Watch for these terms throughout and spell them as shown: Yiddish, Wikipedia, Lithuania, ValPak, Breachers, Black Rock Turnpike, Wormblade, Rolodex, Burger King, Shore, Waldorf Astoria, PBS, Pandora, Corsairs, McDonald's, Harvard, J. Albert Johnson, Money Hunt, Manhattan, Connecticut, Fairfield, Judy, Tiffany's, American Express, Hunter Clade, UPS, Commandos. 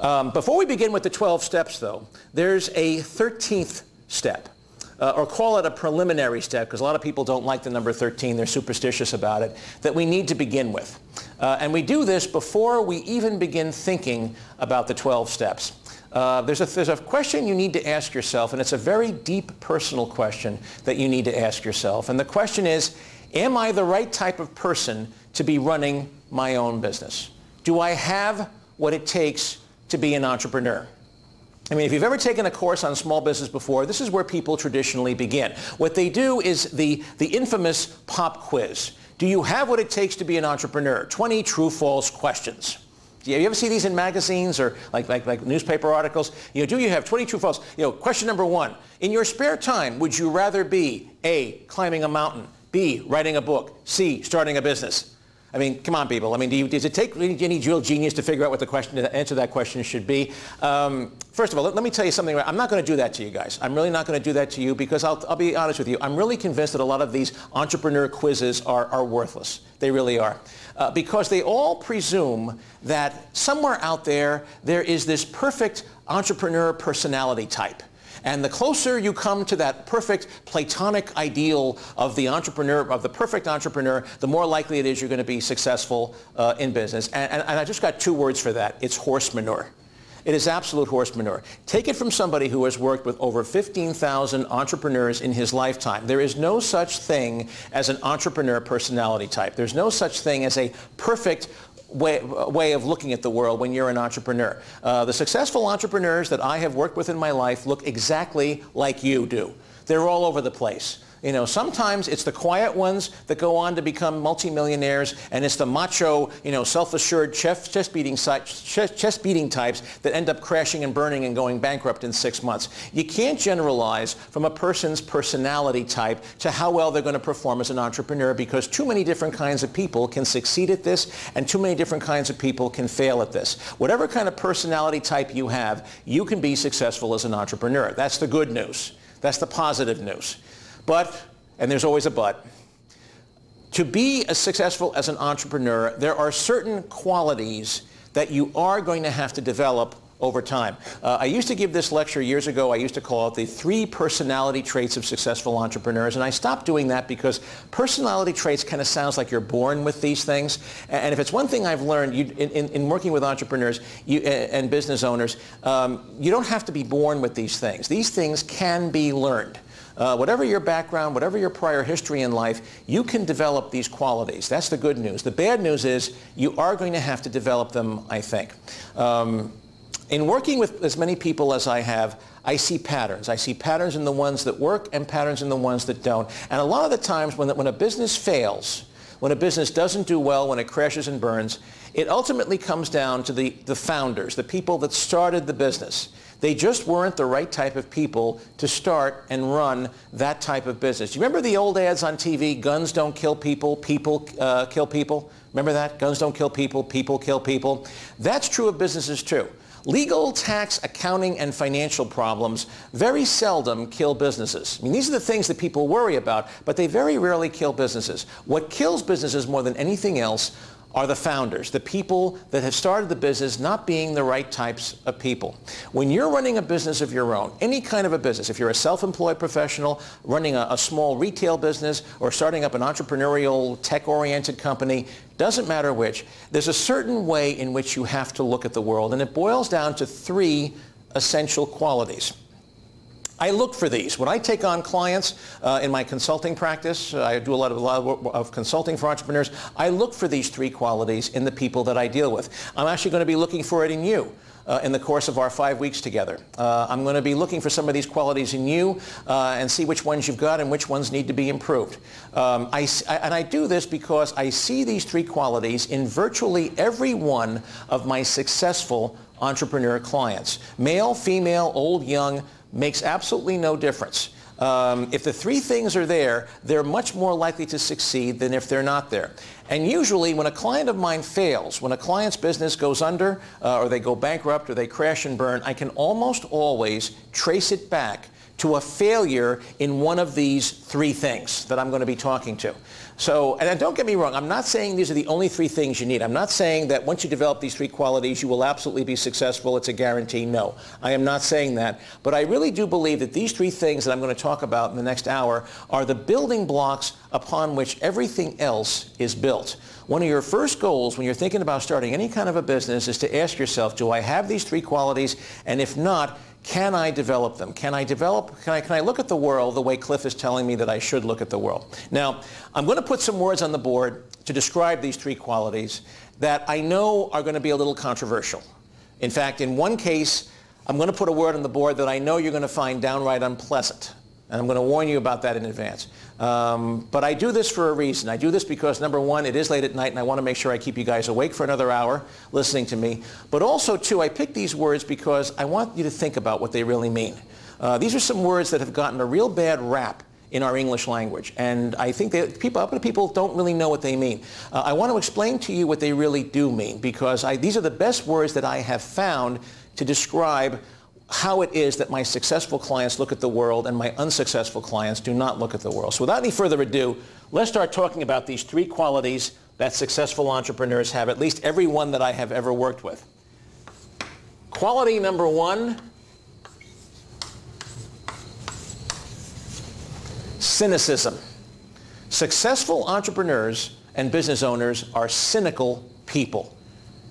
Before we begin with the 12 steps, though, there's a 13th step, or call it a preliminary step, because a lot of people don't like the number 13. They're superstitious about it, that we need to begin with. And we do this before we even begin thinking about the 12 steps. There's a question you need to ask yourself, and it's a very deep personal question that you need to ask yourself. And the question is, am I the right type of person to be running my own business? Do I have what it takes to be an entrepreneur? I mean, if you've ever taken a course on small business before, this is where people traditionally begin. What they do is the infamous pop quiz. Do you have what it takes to be an entrepreneur? 20 true-false questions. Do you ever see these in magazines or like newspaper articles? You know, do you have 20 true false? You know, question number one, in your spare time, would you rather be A, climbing a mountain, B, writing a book, C, starting a business? I mean, come on, people. I mean, does it take any real genius to figure out what the answer to that question should be? First of all, let me tell you something. I'm not going to do that to you guys. I'm really not going to do that to you because I'll be honest with you. I'm really convinced that a lot of these entrepreneur quizzes are worthless. They really are. Because they all presume that somewhere out there, there is this perfect entrepreneur personality type. And the closer you come to that perfect platonic ideal of the entrepreneur, of the perfect entrepreneur, the more likely it is you're going to be successful in business. And I just got two words for that. It's horse manure. It is absolute horse manure. Take it from somebody who has worked with over 15,000 entrepreneurs in his lifetime. There is no such thing as an entrepreneur personality type. There's no such thing as a perfect way of looking at the world when you're an entrepreneur. The successful entrepreneurs that I have worked with in my life look exactly like you do. They're all over the place. You know, sometimes it's the quiet ones that go on to become multimillionaires, and it's the macho, you know, self-assured chest-beating types that end up crashing and burning and going bankrupt in 6 months. You can't generalize from a person's personality type to how well they're going to perform as an entrepreneur because too many different kinds of people can succeed at this and too many different kinds of people can fail at this. Whatever kind of personality type you have, you can be successful as an entrepreneur. That's the good news. That's the positive news. But, and there's always a but, to be as successful as an entrepreneur, there are certain qualities that you are going to have to develop over time. I used to give this lecture years ago. I used to call it the 3 personality traits of successful entrepreneurs, and I stopped doing that because personality traits kind of sounds like you're born with these things. And if it's one thing I've learned in working with entrepreneurs and business owners, you don't have to be born with these things. These things can be learned. Whatever your background, whatever your prior history in life, you can develop these qualities. That's the good news. The bad news is you are going to have to develop them, I think. In working with as many people as I have, I see patterns. I see patterns in the ones that work and patterns in the ones that don't. And a lot of the times when a business fails, when a business doesn't do well, when it crashes and burns, it ultimately comes down to the founders, the people that started the business. They just weren't the right type of people to start and run that type of business. You remember the old ads on TV, guns don't kill people, people kill people? Remember that? Guns don't kill people, people kill people. That's true of businesses too. Legal, tax, accounting, and financial problems very seldom kill businesses. I mean, these are the things that people worry about, but they very rarely kill businesses. What kills businesses more than anything else are the founders, the people that have started the business not being the right types of people. When you're running a business of your own, any kind of a business, if you're a self-employed professional, running a small retail business, or starting up an entrepreneurial, tech-oriented company, doesn't matter which, there's a certain way in which you have to look at the world, and it boils down to 3 essential qualities. I look for these. When I take on clients in my consulting practice, I do a lot of consulting for entrepreneurs, I look for these 3 qualities in the people that I deal with. I'm actually going to be looking for it in you in the course of our 5 weeks together. I'm going to be looking for some of these qualities in you and see which ones you've got and which ones need to be improved. I do this because I see these 3 qualities in virtually every one of my successful entrepreneur clients. Male, female, old, young, makes absolutely no difference. If the 3 things are there, they're much more likely to succeed than if they're not there. And usually when a client of mine fails, when a client's business goes under, or they go bankrupt, or they crash and burn, I can almost always trace it back to a failure in one of these three things that I'm going to be talking to. So, and don't get me wrong, I'm not saying these are the only three things you need. I'm not saying that once you develop these three qualities, you will absolutely be successful. It's a guarantee. No, I am not saying that. But I really do believe that these three things that I'm going to talk about in the next hour are the building blocks upon which everything else is built. One of your first goals when you're thinking about starting any kind of a business is to ask yourself, do I have these three qualities? And if not, can I develop them? Can I look at the world the way Cliff is telling me that I should look at the world? Now, I'm going to put some words on the board to describe these three qualities that I know are going to be a little controversial. In fact, in one case, I'm going to put a word on the board that I know you're going to find downright unpleasant. And I'm going to warn you about that in advance. But I do this for a reason. I do this because, number one, it is late at night and I want to make sure I keep you guys awake for another hour listening to me. But also, too, I pick these words because I want you to think about what they really mean. These are some words that have gotten a real bad rap in our English language. And I think that people don't really know what they mean. I want to explain to you what they really do mean because these are the best words that I have found to describe how it is that my successful clients look at the world and my unsuccessful clients do not look at the world. So without any further ado, let's start talking about these three qualities that successful entrepreneurs have, at least every one that I have ever worked with. Quality number one, cynicism. Successful entrepreneurs and business owners are cynical people.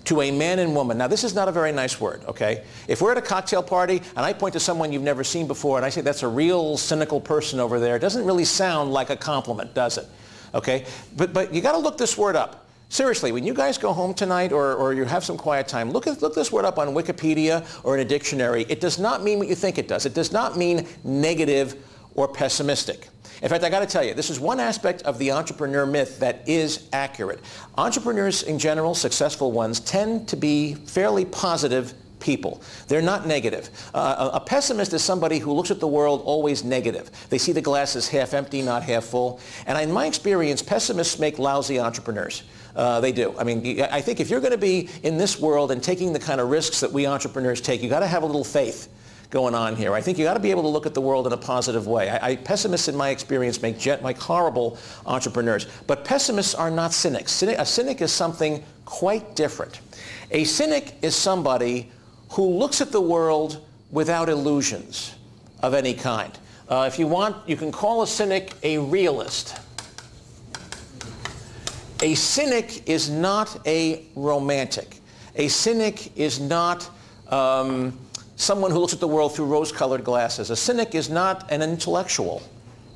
To a man and woman. Now, this is not a very nice word, okay? If we're at a cocktail party and I point to someone you've never seen before and I say that's a real cynical person over there, it doesn't really sound like a compliment, does it? Okay? But you got to look this word up. Seriously, when you guys go home tonight or you have some quiet time, look this word up on Wikipedia or in a dictionary. It does not mean what you think it does. It does not mean negative or pessimistic. In fact, I got to tell you, this is one aspect of the entrepreneur myth that is accurate. Entrepreneurs in general, successful ones, tend to be fairly positive people. They're not negative. A pessimist is somebody who looks at the world always negative. They see the glass as half empty, not half full. And in my experience, pessimists make lousy entrepreneurs. They do. I mean, I think if you're going to be in this world and taking the kind of risks that we entrepreneurs take, you got to have a little faith going on here. I think you got to be able to look at the world in a positive way. Pessimists, in my experience, make horrible entrepreneurs. But pessimists are not cynics. A cynic is something quite different. A cynic is somebody who looks at the world without illusions of any kind. If you want, you can call a cynic a realist. A cynic is not a romantic. A cynic is not someone who looks at the world through rose-colored glasses. A cynic is not an intellectual,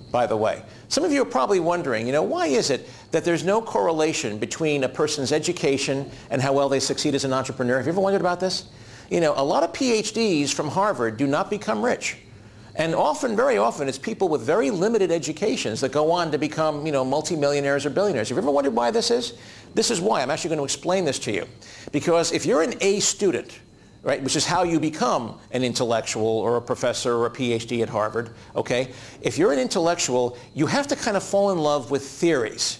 by the way. Some of you are probably wondering, you know, why is it that there's no correlation between a person's education and how well they succeed as an entrepreneur? Have you ever wondered about this? You know, a lot of PhDs from Harvard do not become rich. And often, very often, it's people with very limited educations that go on to become, you know, multimillionaires or billionaires. Have you ever wondered why this is? This is why. I'm actually going to explain this to you. Because if you're an A student, right, which is how you become an intellectual or a professor or a PhD at Harvard, okay? If you're an intellectual, you have to kind of fall in love with theories.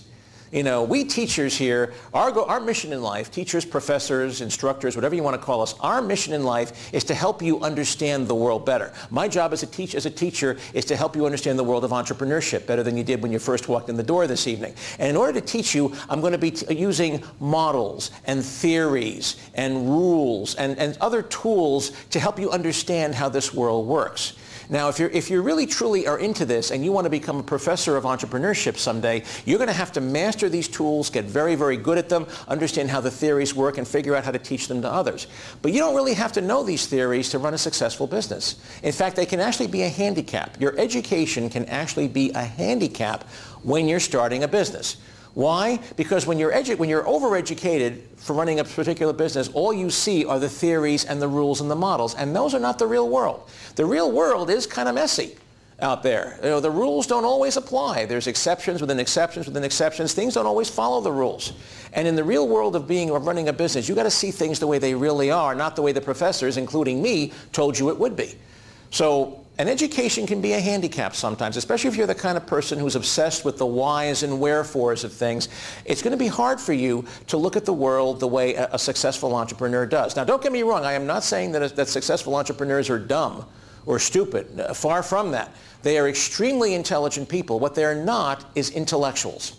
You know, we teachers here, our mission in life, teachers, professors, instructors, whatever you want to call us, our mission in life is to help you understand the world better. My job as a teacher is to help you understand the world of entrepreneurship better than you did when you first walked in the door this evening. And in order to teach you, I'm going to be using models and theories and rules and other tools to help you understand how this world works. Now, if you really truly are into this and you want to become a professor of entrepreneurship someday, you're going to have to master these tools, get very, very good at them, understand how the theories work, and figure out how to teach them to others. But you don't really have to know these theories to run a successful business. In fact, they can actually be a handicap. Your education can actually be a handicap when you're starting a business. Why? Because when you're overeducated for running a particular business, all you see are the theories and the rules and the models, and those are not the real world. The real world is kind of messy out there. You know, the rules don't always apply. There's exceptions within exceptions within exceptions. Things don't always follow the rules. And in the real world of running a business, you got to see things the way they really are, not the way the professors, including me, told you it would be. So and education can be a handicap sometimes, especially if you're the kind of person who's obsessed with the whys and wherefores of things. It's going to be hard for you to look at the world the way a successful entrepreneur does. Now, don't get me wrong. I am not saying that successful entrepreneurs are dumb or stupid. Far from that. They are extremely intelligent people. What they're not is intellectuals.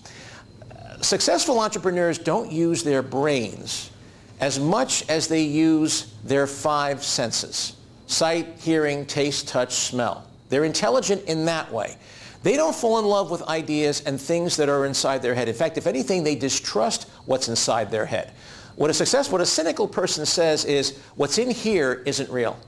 Successful entrepreneurs don't use their brains as much as they use their five senses: sight, hearing, taste, touch, smell. They're intelligent in that way. They don't fall in love with ideas and things that are inside their head. In fact, if anything, they distrust what's inside their head. What a cynical person says is, what's in here isn't real.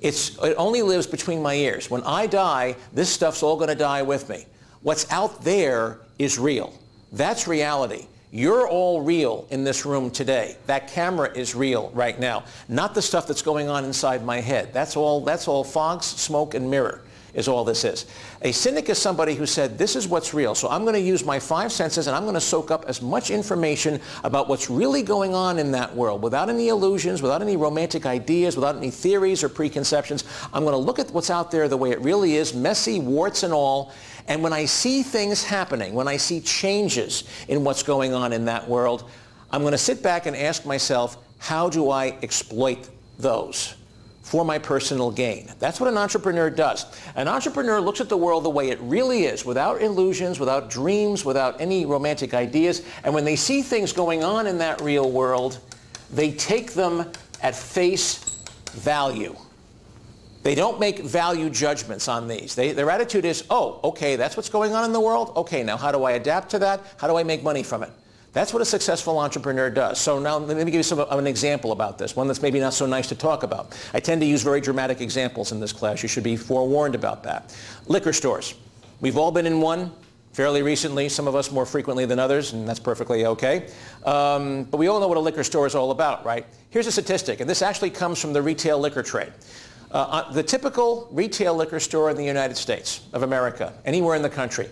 It only lives between my ears. When I die, this stuff's all going to die with me. What's out there is real. That's reality. You're all real in this room today. That camera is real right now. Not the stuff that's going on inside my head. That's all fog, smoke, and mirror is all this is. A cynic is somebody who said, this is what's real, so I'm going to use my five senses and I'm going to soak up as much information about what's really going on in that world, without any illusions, without any romantic ideas, without any theories or preconceptions. I'm going to look at what's out there the way it really is, messy, warts and all, and when I see things happening, when I see changes in what's going on in that world, I'm going to sit back and ask myself, how do I exploit those for my personal gain? That's what an entrepreneur does. An entrepreneur looks at the world the way it really is, without illusions, without dreams, without any romantic ideas, and when they see things going on in that real world, they take them at face value. They don't make value judgments on these. Their attitude is, oh, okay, that's what's going on in the world. Okay, now how do I adapt to that? How do I make money from it? That's what a successful entrepreneur does. So now let me give you an example about this, one that's maybe not so nice to talk about. I tend to use very dramatic examples in this class. You should be forewarned about that. Liquor stores. We've all been in one fairly recently, some of us more frequently than others, and that's perfectly okay. But we all know what a liquor store is all about, right? Here's a statistic, and this actually comes from the retail liquor trade. The typical retail liquor store in the United States of America, anywhere in the country,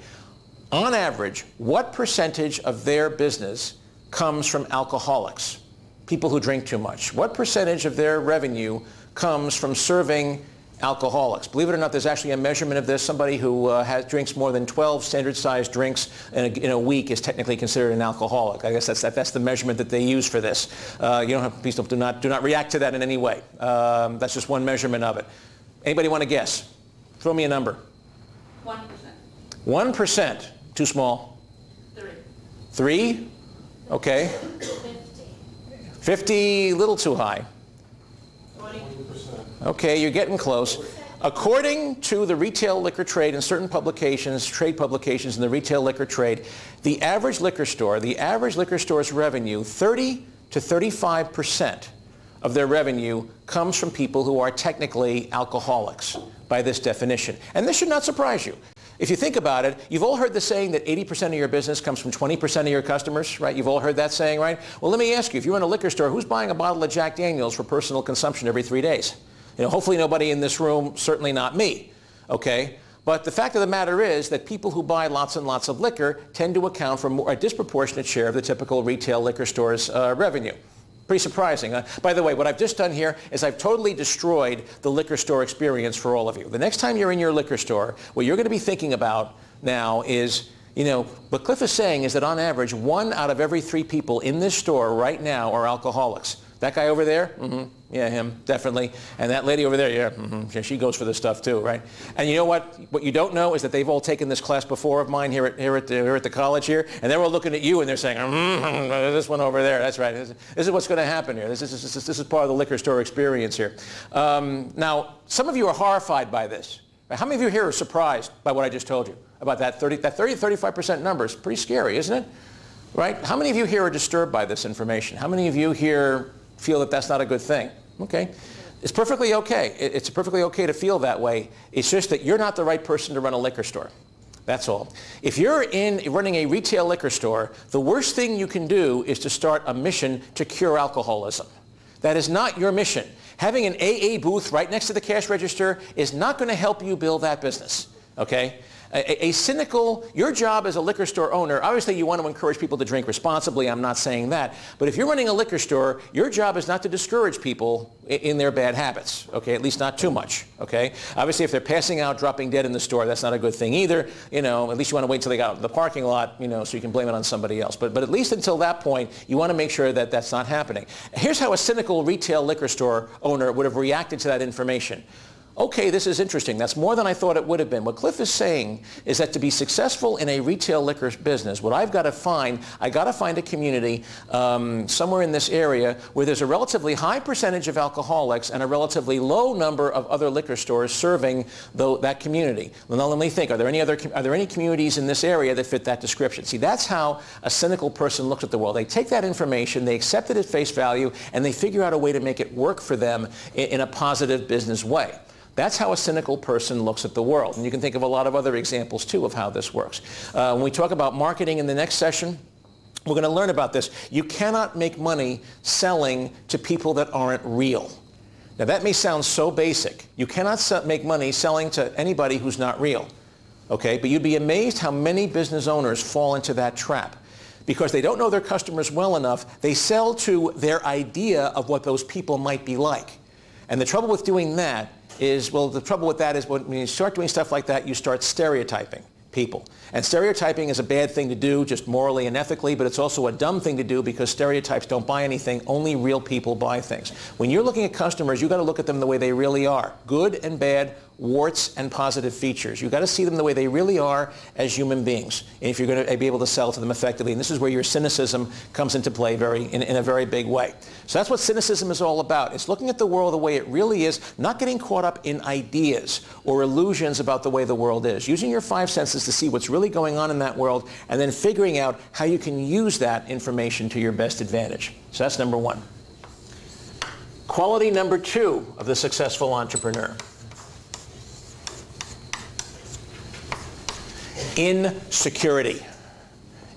on average, what percentage of their business comes from alcoholics, people who drink too much? What percentage of their revenue comes from serving alcoholics? Believe it or not, there's actually a measurement of this. Somebody who drinks more than 12 standard-sized drinks in a week is technically considered an alcoholic. I guess that's the measurement that they use for this. Please do not react to that in any way. That's just one measurement of it. Anybody want to guess? Throw me a number. 1%. 1%. Too small. 3? Okay. 50, little too high. 20%. Okay, you're getting close. According to the retail liquor trade and certain publications, trade publications in the retail liquor trade, the average liquor store's revenue, 30 to 35% of their revenue comes from people who are technically alcoholics by this definition. And this should not surprise you. If you think about it, you've all heard the saying that 80% of your business comes from 20% of your customers, right? You've all heard that saying, right? Well, let me ask you, if you're in a liquor store, who's buying a bottle of Jack Daniels for personal consumption every 3 days? You know, hopefully nobody in this room, certainly not me, okay? But the fact of the matter is that people who buy lots and lots of liquor tend to account for a disproportionate share of the typical retail liquor store's revenue. Pretty surprising. By the way, what I've just done here is I've totally destroyed the liquor store experience for all of you. The next time you're in your liquor store, what you're going to be thinking about now is, you know, what Cliff is saying is that on average, 1 out of every 3 people in this store right now are alcoholics. That guy over there? Mm-hmm. Yeah, him, definitely. And that lady over there, yeah, mm-hmm. Yeah, she goes for this stuff too, right? And you know what? What you don't know is that they've all taken this class before of mine here at the college here, and they're all looking at you and they're saying, mm-hmm, this one over there, that's right. This is what's going to happen here. This is part of the liquor store experience here. Now, some of you are horrified by this. How many of you here are surprised by what I just told you about that 30 to 35% number? It's pretty scary, isn't it? Right? How many of you here are disturbed by this information? How many of you here feel that that's not a good thing? Okay. It's perfectly okay. It's perfectly okay to feel that way. It's just that you're not the right person to run a liquor store. That's all. If you're running a retail liquor store, the worst thing you can do is to start a mission to cure alcoholism. That is not your mission. Having an AA booth right next to the cash register is not going to help you build that business. Okay? A cynical, your job as a liquor store owner, obviously you want to encourage people to drink responsibly, I'm not saying that, but if you're running a liquor store, your job is not to discourage people in their bad habits, okay, at least not too much, okay? Obviously if they're passing out, dropping dead in the store, that's not a good thing either, you know, at least you want to wait until they got out of the parking lot, you know, so you can blame it on somebody else, but at least until that point, you want to make sure that that's not happening. Here's how a cynical retail liquor store owner would have reacted to that information. okay, this is interesting. That's more than I thought it would have been. What Cliff is saying is that to be successful in a retail liquor business, what I've got to find, I've got to find a community somewhere in this area where there's a relatively high percentage of alcoholics and a relatively low number of other liquor stores serving that community. Now let me think, are there any communities in this area that fit that description? See, that's how a cynical person looks at the world. They take that information, they accept it at face value, and they figure out a way to make it work for them in a positive business way. That's how a cynical person looks at the world. And you can think of a lot of other examples, too, of how this works. When we talk about marketing in the next session, we're going to learn about this. You cannot make money selling to people that aren't real. Now, that may sound so basic. You cannot make money selling to anybody who's not real. Okay? But you'd be amazed how many business owners fall into that trap. Because they don't know their customers well enough, they sell to their idea of what those people might be like. And the trouble with doing that is, well, the trouble with that is when you start doing stuff like that, you start stereotyping people. And stereotyping is a bad thing to do, just morally and ethically, but it's also a dumb thing to do because stereotypes don't buy anything. Only real people buy things. When you're looking at customers, you've got to look at them the way they really are, good and bad, warts and positive features. You've got to see them the way they really are as human beings if you're going to be able to sell to them effectively. And this is where your cynicism comes into play in a very big way. So that's what cynicism is all about. It's looking at the world the way it really is, not getting caught up in ideas or illusions about the way the world is. Using your five senses to see what's really going on in that world and then figuring out how you can use that information to your best advantage. So that's number one. Quality number two of the successful entrepreneur. Insecurity.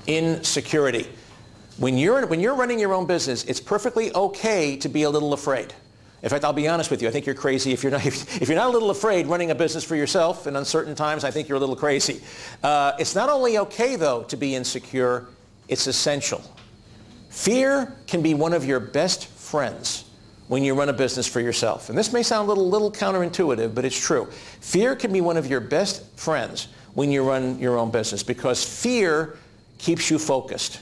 Insecurity. When you're running your own business, it's perfectly okay to be a little afraid. In fact, I'll be honest with you. I think you're crazy if you're not a little afraid running a business for yourself in uncertain times. I think you're a little crazy. It's not only okay though to be insecure; it's essential. Fear can be one of your best friends when you run a business for yourself. And this may sound a little counterintuitive, but it's true. Fear can be one of your best friends when you run your own business because fear keeps you focused.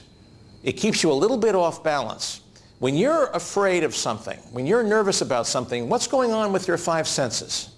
It keeps you a little bit off balance. When you're afraid of something, when you're nervous about something, what's going on with your five senses?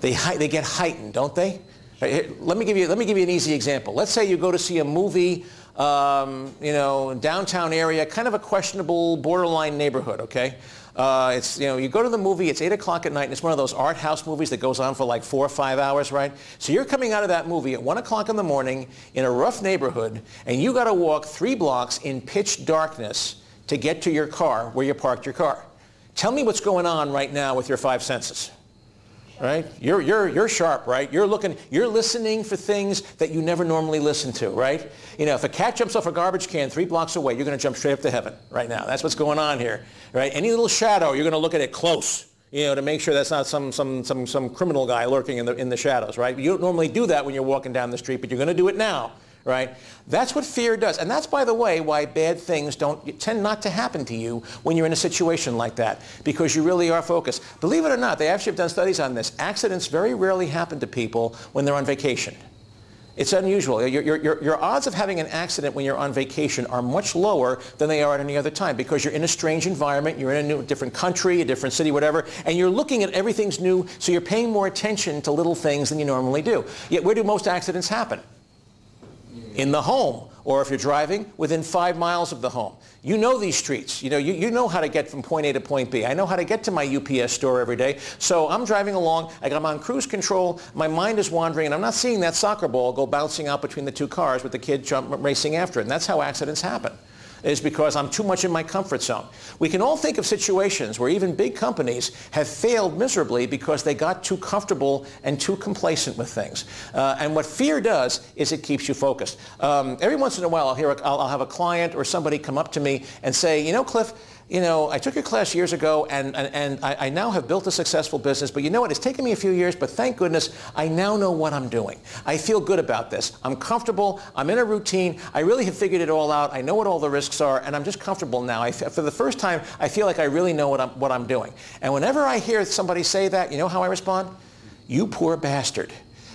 They get heightened, don't they? Let me give you an easy example. Let's say you go to see a movie, you know, downtown area, kind of a questionable, borderline neighborhood. Okay. It's, you know, you go to the movie, it's 8 o'clock at night, and it's one of those art house movies that goes on for like 4 or 5 hours, right? So you're coming out of that movie at 1 o'clock in the morning in a rough neighborhood, and you got to walk 3 blocks in pitch darkness to get to your car where you parked your car. Tell me what's going on right now with your five senses, right? You're sharp, right? You're listening for things that you never normally listen to, right? You know, if a cat jumps off a garbage can 3 blocks away, you're going to jump straight up to heaven right now. That's what's going on here, right? Any little shadow, you're going to look at it close, you know, to make sure that's not some criminal guy lurking in the shadows, right? You don't normally do that when you're walking down the street, but you're going to do it now, right? That's what fear does. And that's, by the way, why bad things tend not to happen to you when you're in a situation like that, because you really are focused. Believe it or not, they actually have done studies on this. Accidents very rarely happen to people when they're on vacation. It's unusual. Your odds of having an accident when you're on vacation are much lower than they are at any other time because you're in a strange environment, you're in a different country, a different city, whatever, and you're looking at everything's new, so you're paying more attention to little things than you normally do. Yet where do most accidents happen? In the home, or if you're driving, within 5 miles of the home. You know these streets. You know, you know how to get from point A to point B. I know how to get to my UPS store every day. So I'm driving along, I'm on cruise control, my mind is wandering, and I'm not seeing that soccer ball go bouncing out between the 2 cars with the kid racing after it. And that's how accidents happen, is because I'm too much in my comfort zone. We can all think of situations where even big companies have failed miserably because they got too comfortable and too complacent with things. And what fear does is it keeps you focused. Every once in a while I'll have a client or somebody come up to me and say, you know, Cliff, you know, I took your class years ago and I now have built a successful business, but you know what, it's taken me a few years, but thank goodness I now know what I'm doing. I feel good about this. I'm comfortable. I'm in a routine. I really have figured it all out. I know what all the risks are, and I'm just comfortable now. For the first time, I feel like I really know what I'm doing. And whenever I hear somebody say that, you know how I respond? You poor bastard.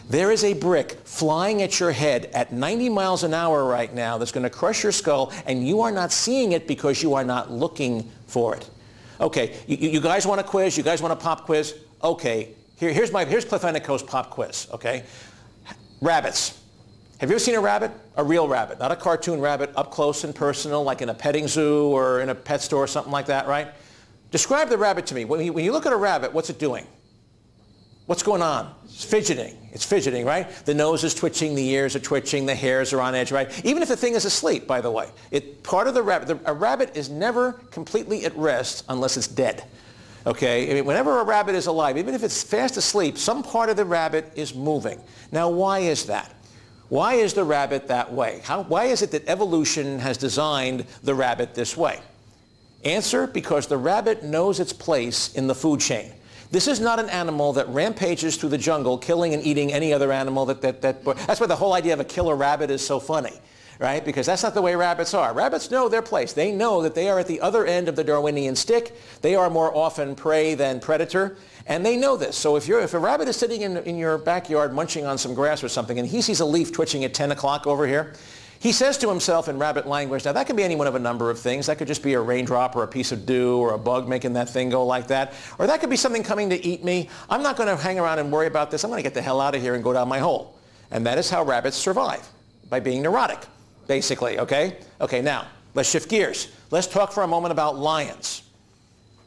There is a brick flying at your head at 90 miles an hour right now that's going to crush your skull, and you are not seeing it because you are not looking for it. Okay, you guys want a quiz? You guys want a pop quiz? Okay, Here's Cliff Ennico's pop quiz, okay? Rabbits. Have you ever seen a rabbit? A real rabbit, not a cartoon rabbit, up close and personal, like in a petting zoo or in a pet store or something like that, right? Describe the rabbit to me. When you look at a rabbit, what's it doing? What's going on? It's fidgeting. It's fidgeting, right? The nose is twitching, the ears are twitching, the hairs are on edge, right? Even if the thing is asleep, by the way. A rabbit is never completely at rest unless it's dead. Okay, I mean, whenever a rabbit is alive, even if it's fast asleep, some part of the rabbit is moving. Now, why is that? Why is the rabbit that way? Why is it that evolution has designed the rabbit this way? Answer, because the rabbit knows its place in the food chain. This is not an animal that rampages through the jungle, killing and eating any other animal. That's why the whole idea of a killer rabbit is so funny, right? Because that's not the way rabbits are. Rabbits know their place. They know that they are at the other end of the Darwinian stick. They are more often prey than predator, and they know this. So if a rabbit is sitting in your backyard munching on some grass or something, and he sees a leaf twitching at 10 o'clock over here, he says to himself in rabbit language, now that can be any one of a number of things. That could just be a raindrop or a piece of dew or a bug making that thing go like that. Or that could be something coming to eat me. I'm not going to hang around and worry about this. I'm going to get the hell out of here and go down my hole. And that is how rabbits survive, by being neurotic, basically, okay? Okay, now, let's shift gears. Let's talk for a moment about lions.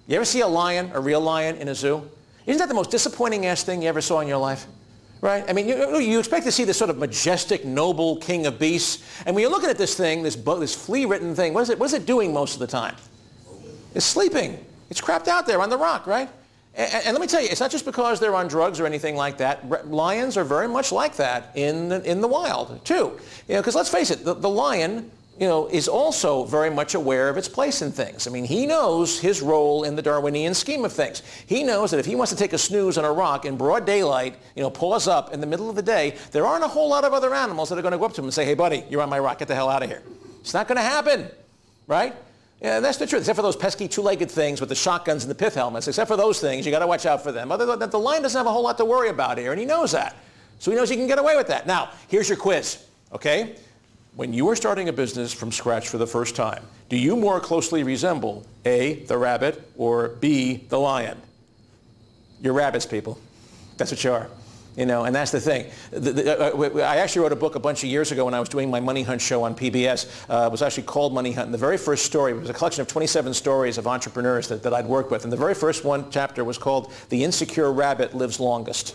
You ever see a lion, a real lion, in a zoo? Isn't that the most disappointing-ass thing you ever saw in your life? Right? I mean, you expect to see this sort of majestic, noble king of beasts, and when you're looking at this thing, this flea-ridden thing, what is it doing most of the time? It's sleeping. It's crapped out there on the rock, right? And let me tell you, it's not just because they're on drugs or anything like that. Lions are very much like that in the wild, too. You know, because let's face it, the lion, you know, is also very much aware of its place in things. I mean, he knows his role in the Darwinian scheme of things. He knows that if he wants to take a snooze on a rock in broad daylight, you know, pull us up in the middle of the day, there aren't a whole lot of other animals that are going to go up to him and say, hey, buddy, you're on my rock. Get the hell out of here. It's not going to happen, right? Yeah, that's the truth, except for those pesky two-legged things with the shotguns and the pith helmets. Except for those things, you got to watch out for them. Other than that, the lion doesn't have a whole lot to worry about here, and he knows that. So he knows he can get away with that. Now, here's your quiz, okay? When you are starting a business from scratch for the first time, do you more closely resemble A, the rabbit, or B, the lion? You're rabbits, people. That's what you are. You know, and that's the thing. I actually wrote a book a bunch of years ago when I was doing my Money Hunt show on PBS. It was actually called Money Hunt. And the very first story was a collection of 27 stories of entrepreneurs that I'd worked with. And the very first one chapter was called The Insecure Rabbit Lives Longest.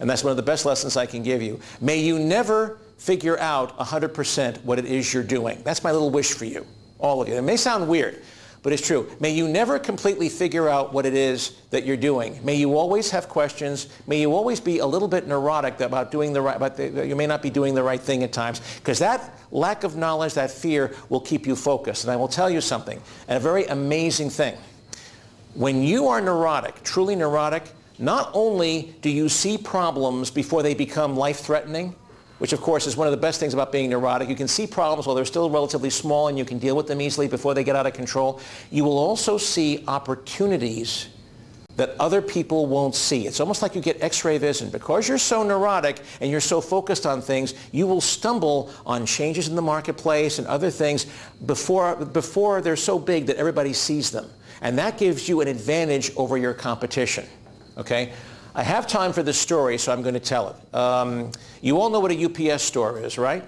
And that's one of the best lessons I can give you. May you never figure out 100% what it is you're doing. That's my little wish for you, all of you. It may sound weird, but it's true. May you never completely figure out what it is that you're doing. May you always have questions. May you always be a little bit neurotic about doing the right, you may not be doing the right thing at times, because that lack of knowledge, that fear, will keep you focused. And I will tell you something, a very amazing thing. When you are neurotic, truly neurotic, not only do you see problems before they become life-threatening, which of course is one of the best things about being neurotic. You can see problems while they're still relatively small and you can deal with them easily before they get out of control. You will also see opportunities that other people won't see. It's almost like you get x-ray vision. Because you're so neurotic and you're so focused on things, you will stumble on changes in the marketplace and other things before they're so big that everybody sees them. And that gives you an advantage over your competition, okay? I have time for this story, so I'm going to tell it. You all know what a UPS store is, right?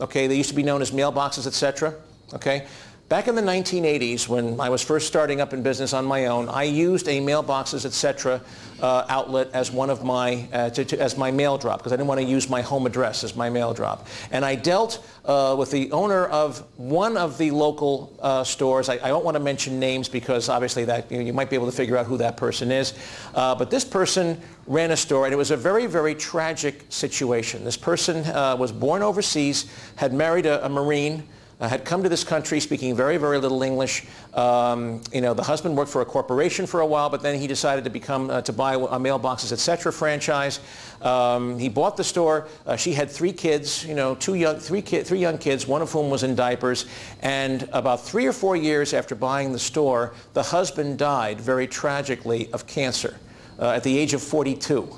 Okay, they used to be known as mailboxes, etc. Okay, back in the 1980s, when I was first starting up in business on my own, I used a mailboxes, etc. Outlet as one of my as my mail drop, because I didn't want to use my home address as my mail drop. And I dealt with the owner of one of the local stores. I don't want to mention names because obviously that you might be able to figure out who that person is. But this person ran a store, and it was a very, very tragic situation. This person was born overseas, had married a Marine, had come to this country speaking very, very little English. You know, the husband worked for a corporation for a while, but then he decided to become to buy a mailboxes, etc. franchise. He bought the store. She had three kids. You know, three young kids, one of whom was in diapers. And about 3 or 4 years after buying the store, the husband died very tragically of cancer at the age of 42.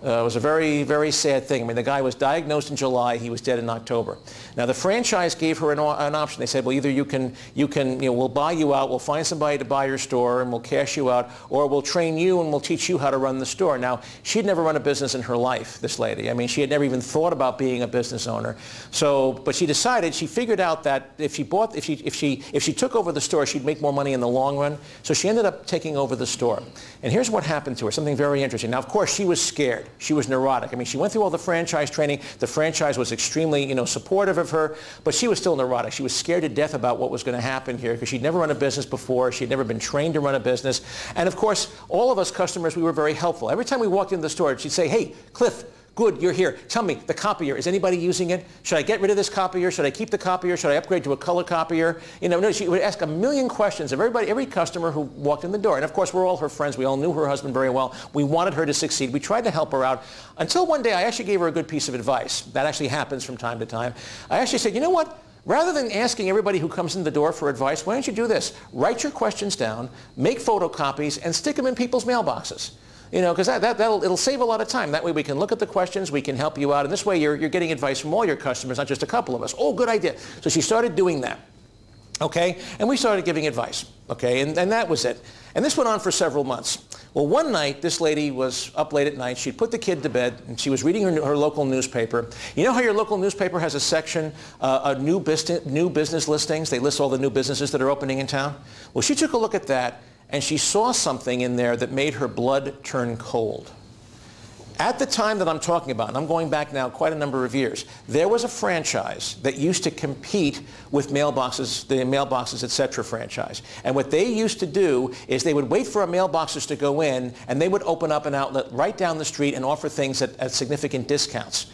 It was a very, very sad thing. I mean, the guy was diagnosed in July. He was dead in October. Now, the franchise gave her an option. They said, well, either you know, we'll buy you out, we'll find somebody to buy your store, and we'll cash you out, or we'll train you and we'll teach you how to run the store. Now, she'd never run a business in her life, this lady. I mean, she had never even thought about being a business owner. So, but she decided, she figured out that if she bought, if she took over the store, she'd make more money in the long run. So she ended up taking over the store. And here's what happened to her, something very interesting. Now, of course, she was scared. She was neurotic. I mean, she went through all the franchise training. The franchise was extremely, you know, supportive of her, but she was still neurotic. She was scared to death about what was going to happen here because she'd never run a business before. She'd never been trained to run a business. And of course, all of us customers, we were very helpful. Every time we walked into the store, she'd say, hey, Cliff, good, you're here. Tell me, the copier, is anybody using it? Should I get rid of this copier? Should I keep the copier? Should I upgrade to a color copier? You know, no, she would ask a million questions of everybody, every customer who walked in the door. And of course, we're all her friends. We all knew her husband very well. We wanted her to succeed. We tried to help her out until one day I actually gave her a good piece of advice. That actually happens from time to time. I actually said, you know what? Rather than asking everybody who comes in the door for advice, why don't you do this? Write your questions down, make photocopies, and stick them in people's mailboxes. You know, because it'll save a lot of time. That way we can look at the questions, we can help you out, and this way you're getting advice from all your customers, not just a couple of us. Oh, good idea. So she started doing that, okay? And we started giving advice, okay? And that was it. And this went on for several months. Well, one night, this lady was up late at night. She'd put the kid to bed, and she was reading her local newspaper. You know how your local newspaper has a section, new business listings? They list all the new businesses that are opening in town. Well, she took a look at that, and she saw something in there that made her blood turn cold. At the time that I'm talking about, and I'm going back now quite a number of years, there was a franchise that used to compete with mailboxes, the Mailboxes Etc. franchise. And what they used to do is they would wait for our mailboxes to go in, and they would open up an outlet right down the street and offer things at significant discounts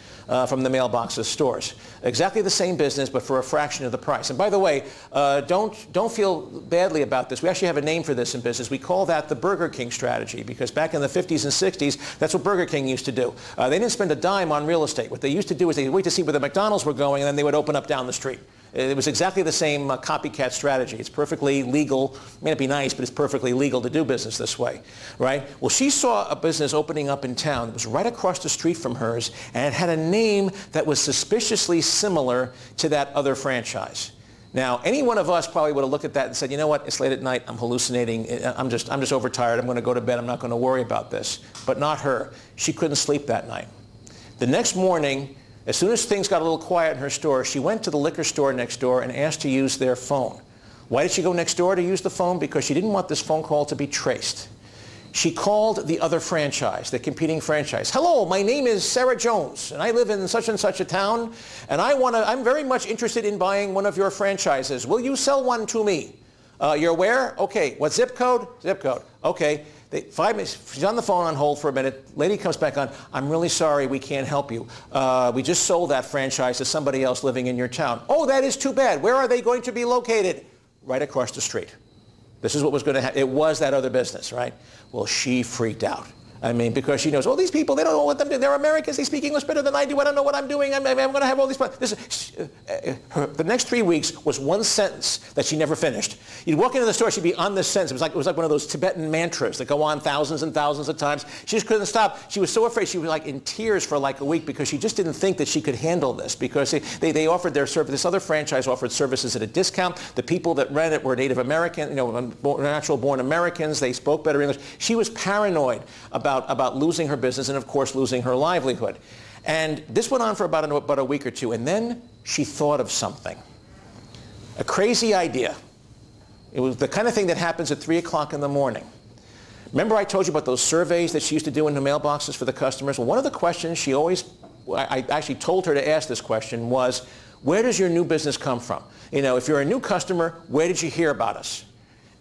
from the mailboxes stores. Exactly the same business, but for a fraction of the price. And by the way, don't feel badly about this. We actually have a name for this in business. We call that the Burger King strategy, because back in the 50s and 60s, that's what Burger King used to do. They didn't spend a dime on real estate. What they used to do is they'd wait to see where the McDonald's were going, and then they would open up down the street. It was exactly the same copycat strategy. It's perfectly legal. It may not be nice, but it's perfectly legal to do business this way, right? Well, she saw a business opening up in town. It was right across the street from hers, and it had a name that was suspiciously similar to that other franchise. Now, any one of us probably would have looked at that and said, you know what, it's late at night, I'm hallucinating, I'm just overtired, I'm going to go to bed, I'm not going to worry about this. But not her. She couldn't sleep that night. The next morning, as soon as things got a little quiet in her store, she went to the liquor store next door and asked to use their phone. Why did she go next door to use the phone? Because she didn't want this phone call to be traced. She called the other franchise, the competing franchise. Hello, my name is Sarah Jones, and I live in such and such a town, and I'm very much interested in buying one of your franchises. Will you sell one to me? You're where? Okay. What zip code? Zip code. Okay. 5 minutes, she's on the phone on hold for a minute. Lady comes back on, I'm really sorry, we can't help you. We just sold that franchise to somebody else living in your town. Oh, that is too bad. Where are they going to be located? Right across the street. This is what was going to happen. It was that other business, right? Well, she freaked out. I mean, because she knows, oh, these people, they don't know what they're doing. They're Americans. They speak English better than I do. I don't know what I'm doing. I'm going to have all these problems. The next 3 weeks was one sentence that she never finished. You'd walk into the store, she'd be on this sentence. It was like one of those Tibetan mantras that go on thousands and thousands of times. She just couldn't stop. She was so afraid. She was like in tears for like a week because she just didn't think that she could handle this, because they offered their service. This other franchise offered services at a discount. The people that ran it were Native American, you know, natural-born Americans. They spoke better English. She was paranoid about losing her business and, of course, losing her livelihood. And this went on for about a week or two. And then she thought of something, a crazy idea. It was the kind of thing that happens at 3 o'clock in the morning. Remember I told you about those surveys that she used to do in the mailboxes for the customers? Well, one of the questions she always, I actually told her to ask this question was, where does your new business come from? You know, if you're a new customer, where did you hear about us?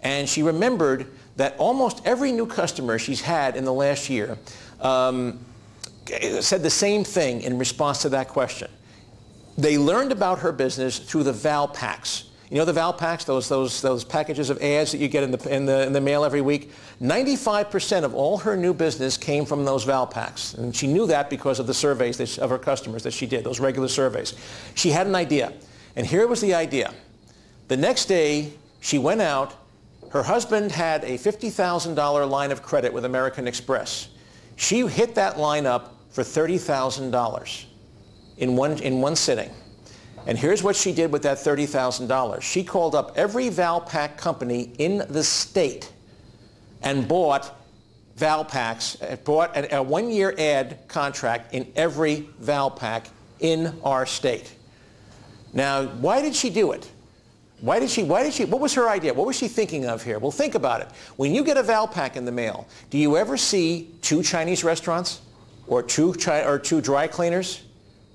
And she remembered that almost every new customer she's had in the last year said the same thing in response to that question. They learned about her business through the ValPaks. You know the ValPaks, those packages of ads that you get in the mail every week? 95% of all her new business came from those ValPaks. And she knew that because of the surveys of her customers that she did, those regular surveys. She had an idea. And here was the idea. The next day, she went out. Her husband had a $50,000 line of credit with American Express. She hit that line up for $30,000 in one sitting. And here's what she did with that $30,000. She called up every ValPak company in the state and bought ValPaks, bought a one-year ad contract in every ValPak in our state. Now, why did she do it? What was her idea? What was she thinking of here? Well, think about it. When you get a ValPak in the mail, do you ever see two Chinese restaurants or two dry cleaners,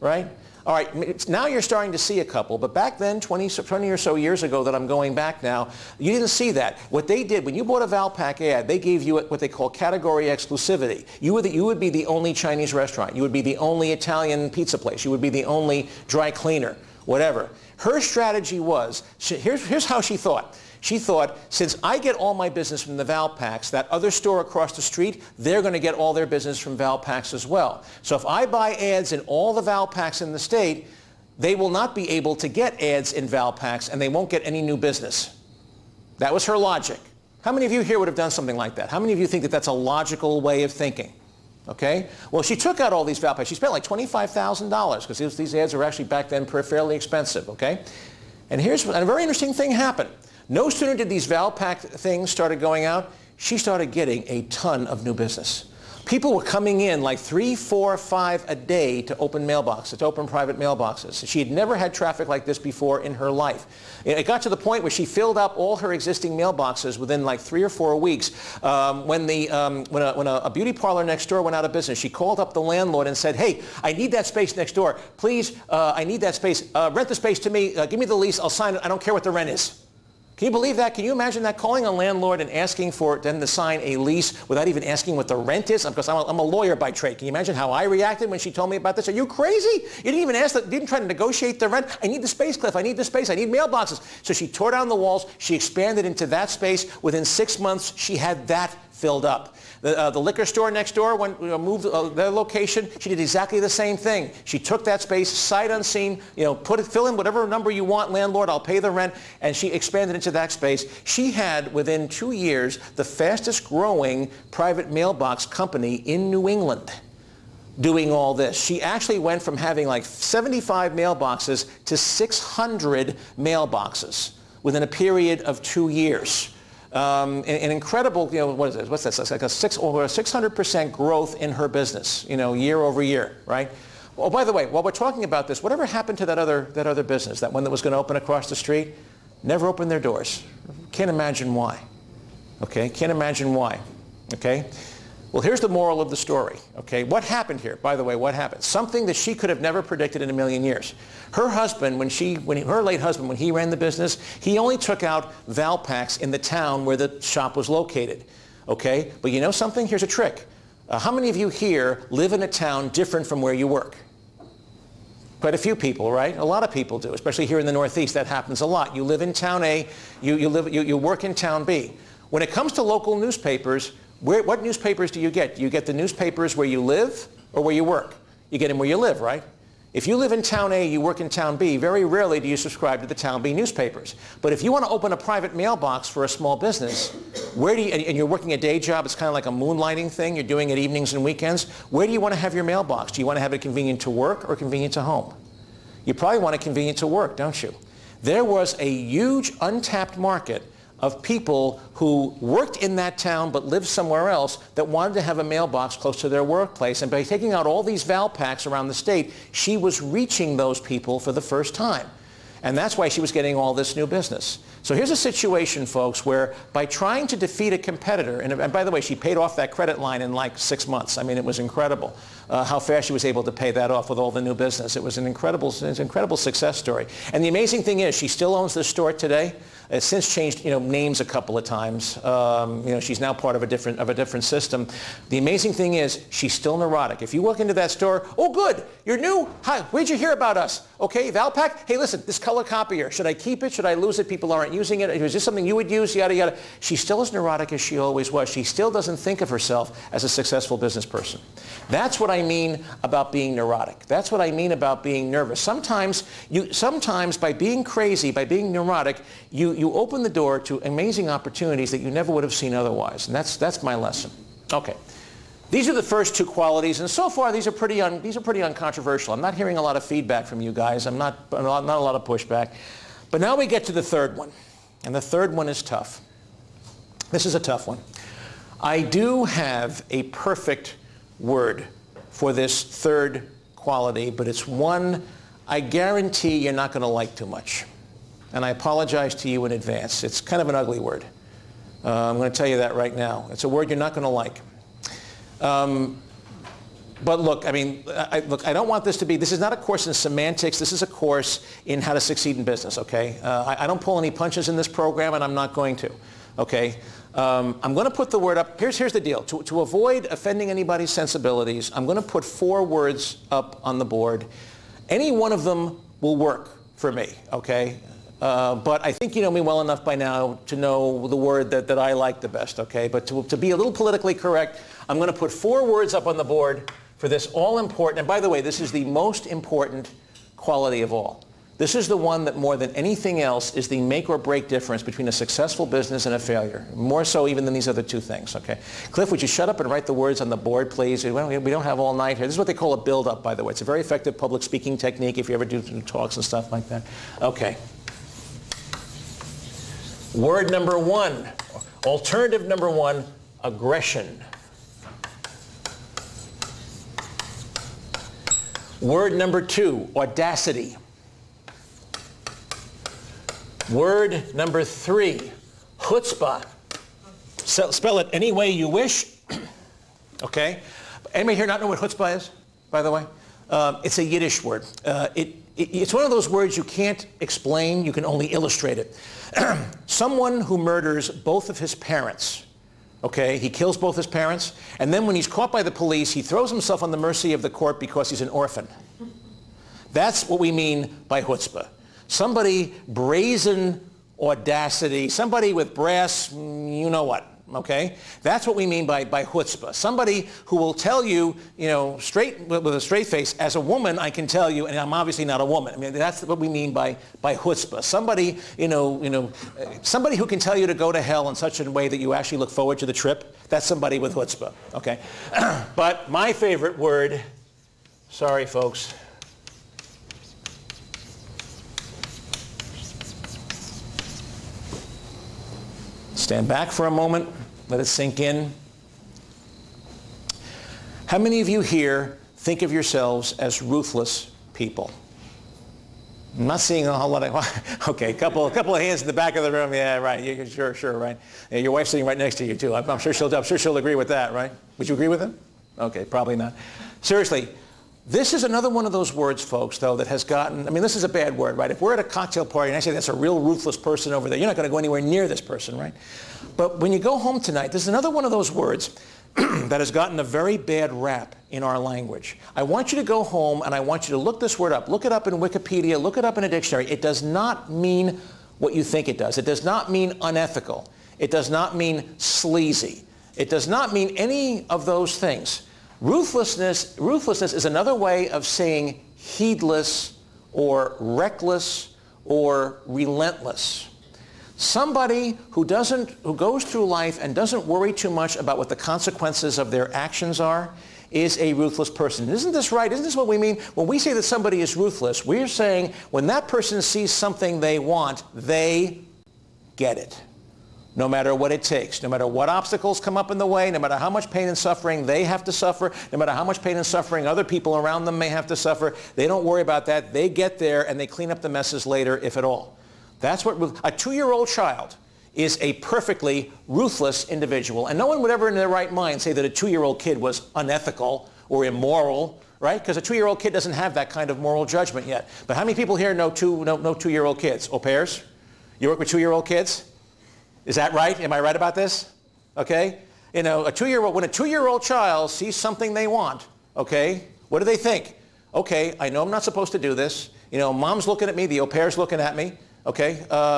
right? All right, now you're starting to see a couple, but back then, 20 or so years ago that I'm going back now, you didn't see that. What they did, when you bought a ValPak ad, they gave you what they call category exclusivity. You would be the only Chinese restaurant. You would be the only Italian pizza place. You would be the only dry cleaner, whatever. Her strategy was, here's how she thought. She thought, since I get all my business from the ValPaks, that other store across the street, they're going to get all their business from ValPaks as well. So if I buy ads in all the ValPaks in the state, they will not be able to get ads in ValPaks, and they won't get any new business. That was her logic. How many of you here would have done something like that? How many of you think that that's a logical way of thinking? Okay? Well, she took out all these ValPaks. She spent like $25,000 because these ads were actually back then fairly expensive. Okay? And here's a very interesting thing happened. No sooner did these ValPak things started going out, she started getting a ton of new business. People were coming in like 3, 4, 5 a day to open mailboxes, to open private mailboxes. She had never had traffic like this before in her life. It got to the point where she filled up all her existing mailboxes within like 3 or 4 weeks. When a beauty parlor next door went out of business, she called up the landlord and said, "Hey, I need that space next door. Please, I need that space. Rent the space to me. Give me the lease. I'll sign it. I don't care what the rent is." Can you believe that? Can you imagine that? Calling a landlord and asking for them to sign a lease without even asking what the rent is? Because I'm a lawyer by trade. Can you imagine how I reacted when she told me about this? Are you crazy? You didn't even ask, didn't try to negotiate the rent. I need the space, Cliff. I need the space. I need mailboxes. So she tore down the walls. She expanded into that space. Within 6 months, she had that filled up. The liquor store next door, when moved their location, she did exactly the same thing. She took that space, sight unseen, fill in whatever number you want, landlord, I'll pay the rent, and she expanded into that space. She had, within 2 years, the fastest growing private mailbox company in New England doing all this. She actually went from having like 75 mailboxes to 600 mailboxes within a period of 2 years. An incredible, what is it? What's that? It's like over 600% growth in her business, year over year, right? Oh, by the way, while we're talking about this, whatever happened to that other business, that one that was going to open across the street? Never opened their doors. Can't imagine why. Okay, can't imagine why. Okay. Well, here's the moral of the story, okay? What happened here? By the way, what happened? Something that she could have never predicted in a million years. Her husband, her late husband, when he ran the business, he only took out ValPaks in the town where the shop was located, okay? But you know something? Here's a trick. How many of you here live in a town different from where you work? Quite a few people, right? A lot of people do, especially here in the Northeast. That happens a lot. You live in town A, you work in town B. When it comes to local newspapers, what newspapers do you get? Do you get the newspapers where you live or where you work? You get them where you live, right? If you live in town A, you work in town B, very rarely do you subscribe to the town B newspapers. But if you want to open a private mailbox for a small business, and you're working a day job, it's kind of like a moonlighting thing, you're doing it evenings and weekends, where do you want to have your mailbox? Do you want to have it convenient to work or convenient to home? You probably want it convenient to work, don't you? There was a huge untapped market of people who worked in that town but lived somewhere else that wanted to have a mailbox close to their workplace. And by taking out all these ValPaks around the state, she was reaching those people for the first time. And that's why she was getting all this new business. So here's a situation, folks, where by trying to defeat a competitor, and by the way, she paid off that credit line in like 6 months. I mean, it was incredible how fast she was able to pay that off with all the new business. It was an incredible success story. And the amazing thing is, she still owns this store today. It's since changed names a couple of times. She's now part of a different system. The amazing thing is, she's still neurotic. If you walk into that store, "Oh, good, you're new. Hi, where'd you hear about us? Okay, ValPak. Hey, listen, this color copier. Should I keep it? Should I lose it? People aren't using it. Is this something you would use? Yada yada." She's still as neurotic as she always was. She still doesn't think of herself as a successful business person. That's what I mean about being neurotic. That's what I mean about being nervous. Sometimes by being crazy, by being neurotic, you open the door to amazing opportunities that you never would have seen otherwise. And that's my lesson. Okay. These are the first two qualities, and so far these are pretty uncontroversial. I'm not hearing a lot of feedback from you guys. I'm not a lot of pushback. But now we get to the third one, and the third one is tough. This is a tough one. I do have a perfect word for this third quality, but it's one I guarantee you're not going to like too much. And I apologize to you in advance. It's kind of an ugly word. I'm going to tell you that right now. It's a word you're not going to like. But look, I don't want this is not a course in semantics. This is a course in how to succeed in business, okay? I don't pull any punches in this program, and I'm not going to, okay? I'm going to put the word up. Here's the deal. To avoid offending anybody's sensibilities, I'm going to put four words up on the board. Any one of them will work for me, okay? But I think you know me well enough by now to know the word that I like the best, okay? But to be a little politically correct, I'm going to put four words up on the board for this all-important, and by the way, this is the most important quality of all. This is the one that more than anything else is the make or break difference between a successful business and a failure, more so even than these other two things, okay? Cliff, would you shut up and write the words on the board, please? We don't have all night here. This is what they call a build-up, by the way. It's a very effective public speaking technique if you ever do talks and stuff like that. Okay. Word number one, alternative number one, aggression. Word number two, audacity. Word number three, chutzpah. Spell it any way you wish. Okay. Anybody here not know what chutzpah is, by the way? It's a Yiddish word. It's one of those words you can't explain, you can only illustrate it. Someone who murders both of his parents, okay, he kills both his parents, and then when he's caught by the police, he throws himself on the mercy of the court because he's an orphan. That's what we mean by chutzpah. Somebody brazen audacity, somebody with brass, you know what, okay? That's what we mean by chutzpah. Somebody who will tell you, you know, straight, with a straight face, as a woman I can tell you, and I'm obviously not a woman. I mean, that's what we mean by chutzpah. Somebody, somebody who can tell you to go to hell in such a way that you actually look forward to the trip, that's somebody with chutzpah, okay? But my favorite word, sorry folks, stand back for a moment, let it sink in. How many of you here think of yourselves as ruthless people? I'm not seeing a whole lot of, okay, a couple of hands in the back of the room, yeah, right, sure, right. Yeah, your wife's sitting right next to you too, I'm sure she'll agree with that, right? Would you agree with him? Okay, probably not. Seriously. This is another one of those words, folks, though, that has gotten, I mean, this is a bad word, right? If we're at a cocktail party and I say that's a real ruthless person over there, you're not going to go anywhere near this person, right? But when you go home tonight, this is another one of those words that has gotten a very bad rap in our language. I want you to go home and I want you to look this word up. Look it up in Wikipedia. Look it up in a dictionary. It does not mean what you think it does. It does not mean unethical. It does not mean sleazy. It does not mean any of those things. Ruthlessness is another way of saying heedless or reckless or relentless. Somebody who goes through life and doesn't worry too much about what the consequences of their actions are is a ruthless person. Isn't this right? Isn't this what we mean? When we say that somebody is ruthless, we're saying when that person sees something they want, they get it. No matter what it takes, no matter what obstacles come up in the way, no matter how much pain and suffering they have to suffer, no matter how much pain and suffering other people around them may have to suffer, they don't worry about that. They get there and they clean up the messes later, if at all. That's what a two-year-old child is, a perfectly ruthless individual. And no one would ever in their right mind say that a two-year-old kid was unethical or immoral, right? Because a two-year-old kid doesn't have that kind of moral judgment yet. But how many people here know two-year-old kids? Au pairs? You work with two-year-old kids? Is that right? Am I right about this? Okay? You know, when a two-year-old child sees something they want, okay, what do they think? Okay, I know I'm not supposed to do this. You know, mom's looking at me, the au pair's looking at me, okay? I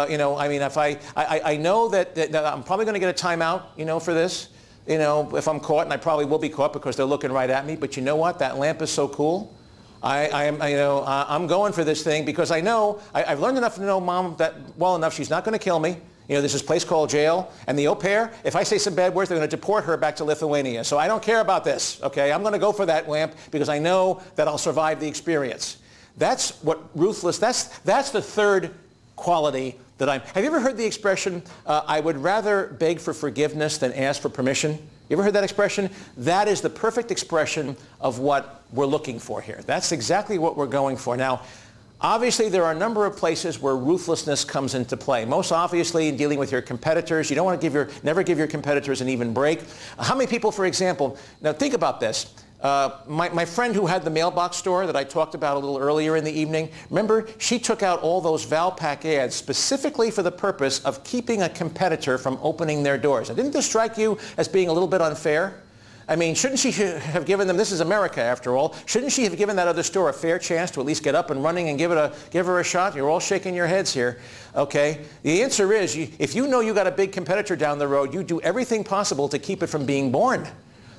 know that I'm probably going to get a timeout, you know, for this. You know, if I'm caught, and I probably will be caught because they're looking right at me, but you know what? That lamp is so cool. I'm going for this thing because I've learned enough to know mom that well enough she's not going to kill me. You know, there's this place called jail, and the au pair, if I say some bad words, they're going to deport her back to Lithuania. So I don't care about this, okay? I'm going to go for that lamp because I know that I'll survive the experience. That's what ruthless, that's the third quality that I'm... Have you ever heard the expression, I would rather beg for forgiveness than ask for permission? You ever heard that expression? That is the perfect expression of what we're looking for here. That's exactly what we're going for. Now, obviously, there are a number of places where ruthlessness comes into play. Most obviously, in dealing with your competitors, you don't want to never give your competitors an even break. How many people, for example, now think about this. My friend who had the mailbox store that I talked about a little earlier in the evening, remember, she took out all those ValPak ads specifically for the purpose of keeping a competitor from opening their doors. Now, didn't this strike you as being a little bit unfair? I mean, shouldn't she have given them, this is America after all, shouldn't she have given that other store a fair chance to at least get up and running and give her a shot? You're all shaking your heads here, okay? The answer is, if you know you got a big competitor down the road, you do everything possible to keep it from being born.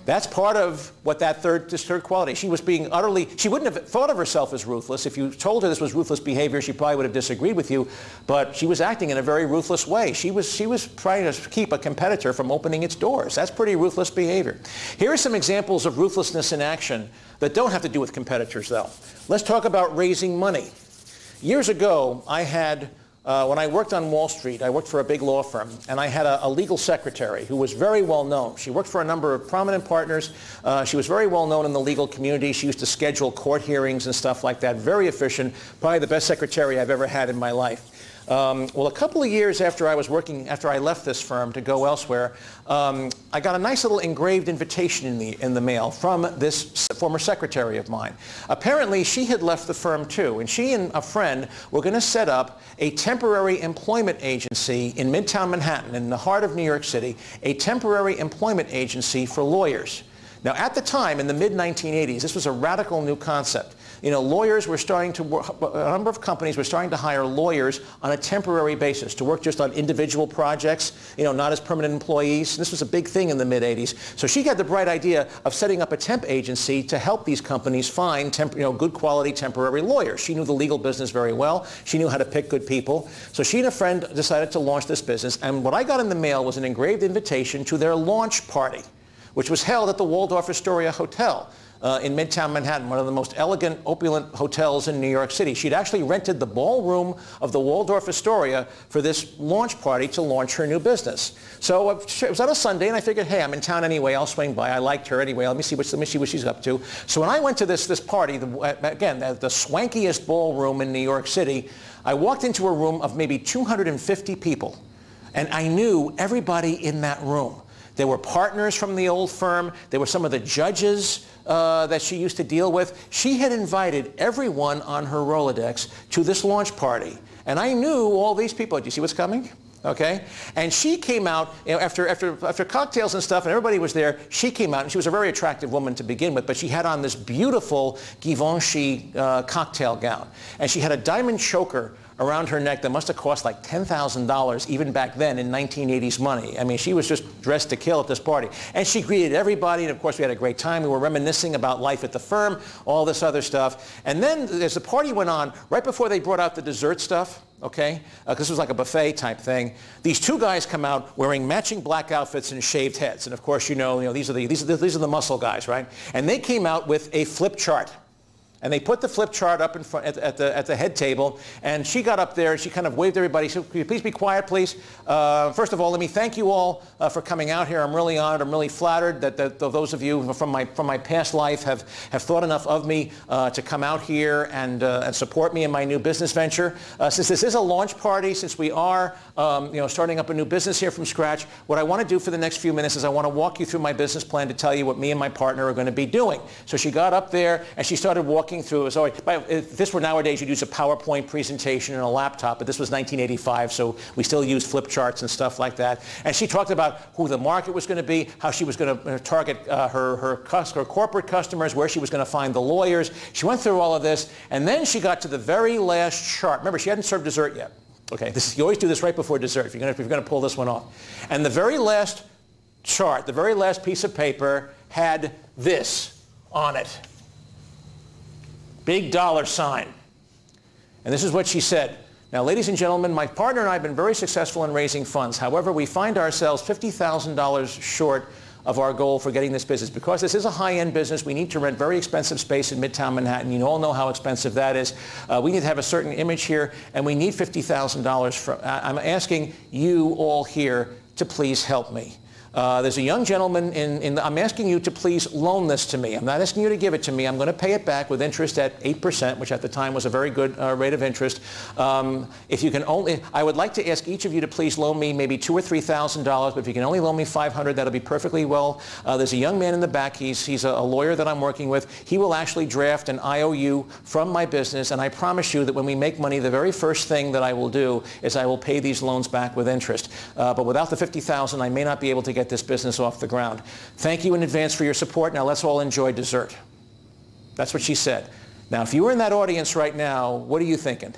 That's part of what this third quality. She was being utterly, she wouldn't have thought of herself as ruthless. If you told her this was ruthless behavior, she probably would have disagreed with you, but she was acting in a very ruthless way. She was trying to keep a competitor from opening its doors. That's pretty ruthless behavior. Here are some examples of ruthlessness in action that don't have to do with competitors, though. Let's talk about raising money. Years ago, I had... when I worked on Wall Street, I worked for a big law firm, and I had a legal secretary who was very well known. She worked for a number of prominent partners. She was very well known in the legal community. She used to schedule court hearings and stuff like that. Very efficient, probably the best secretary I've ever had in my life. Well, a couple of years after I left this firm to go elsewhere, I got a nice little engraved invitation in the mail from this former secretary of mine. Apparently, she had left the firm too, and she and a friend were going to set up a temporary employment agency in Midtown Manhattan, in the heart of New York City, a temporary employment agency for lawyers. Now, at the time, in the mid-1980s, this was a radical new concept. You know, lawyers were starting to work, a number of companies were starting to hire lawyers on a temporary basis to work just on individual projects, you know, not as permanent employees. This was a big thing in the mid-80s. So she got the bright idea of setting up a temp agency to help these companies find good quality temporary lawyers. She knew the legal business very well. She knew how to pick good people. So she and a friend decided to launch this business. And what I got in the mail was an engraved invitation to their launch party, which was held at the Waldorf Astoria Hotel in Midtown Manhattan, one of the most elegant, opulent hotels in New York City. She'd actually rented the ballroom of the Waldorf Astoria for this launch party to launch her new business. So it was on a Sunday, and I figured, hey, I'm in town anyway. I'll swing by. I liked her anyway. Let me see what she's up to. So when I went to this party, again, the swankiest ballroom in New York City, I walked into a room of maybe 250 people, and I knew everybody in that room. There were partners from the old firm. There were some of the judges that she used to deal with. She had invited everyone on her Rolodex to this launch party. And I knew all these people. Do you see what's coming? Okay? And she came out, you know, after cocktails and stuff, and everybody was there. She came out, and she was a very attractive woman to begin with, but she had on this beautiful Givenchy cocktail gown. And she had a diamond choker around her neck that must have cost like $10,000 even back then in 1980s money. I mean, she was just dressed to kill at this party. And she greeted everybody, and of course we had a great time. We were reminiscing about life at the firm, all this other stuff. And then as the party went on, right before they brought out the dessert stuff, okay, because this was like a buffet type thing, these two guys come out wearing matching black outfits and shaved heads. And of course, these are the muscle guys, right? And they came out with a flip chart. And they put the flip chart up in front at the head table, and she got up there and she kind of waved everybody. She said, "Could you please be quiet, please? First of all, let me thank you all for coming out here. I'm really honored. I'm really flattered that those of you from my past life have thought enough of me to come out here and support me in my new business venture. Since this is a launch party, since we are starting up a new business here from scratch, what I want to do for the next few minutes is I want to walk you through my business plan to tell you what me and my partner are going to be doing." So she got up there and she started walking through. So if this were nowadays, you'd use a PowerPoint presentation and a laptop, but this was 1985, so we still used flip charts and stuff like that. And she talked about who the market was going to be, how she was going to target her corporate customers, where she was going to find the lawyers. She went through all of this, and then she got to the very last chart. Remember, she hadn't served dessert yet. Okay, you always do this right before dessert if you're going to pull this one off. And the very last chart, the very last piece of paper had this on it. Big dollar sign. And this is what she said. Now, ladies and gentlemen, my partner and I have been very successful in raising funds. However, we find ourselves $50,000 short of our goal for getting this business. Because this is a high-end business, we need to rent very expensive space in Midtown Manhattan. You all know how expensive that is. We need to have a certain image here, and we need $50,000 from. I'm asking you all here to please help me. There's a young gentleman I'm asking you to please loan this to me. I'm not asking you to give it to me. I'm going to pay it back with interest at 8%, which at the time was a very good rate of interest. If you can only, I would like to ask each of you to please loan me maybe $2,000 or $3,000, but if you can only loan me $500, that'll be perfectly well. There's a young man in the back. He's a lawyer that I'm working with. He will actually draft an IOU from my business, and I promise you that when we make money, the very first thing that I will do is I will pay these loans back with interest. But without the $50,000, I may not be able to get this business off the ground. Thank you in advance for your support. Now let's all enjoy dessert. That's what she said. Now if you were in that audience right now, what are you thinking?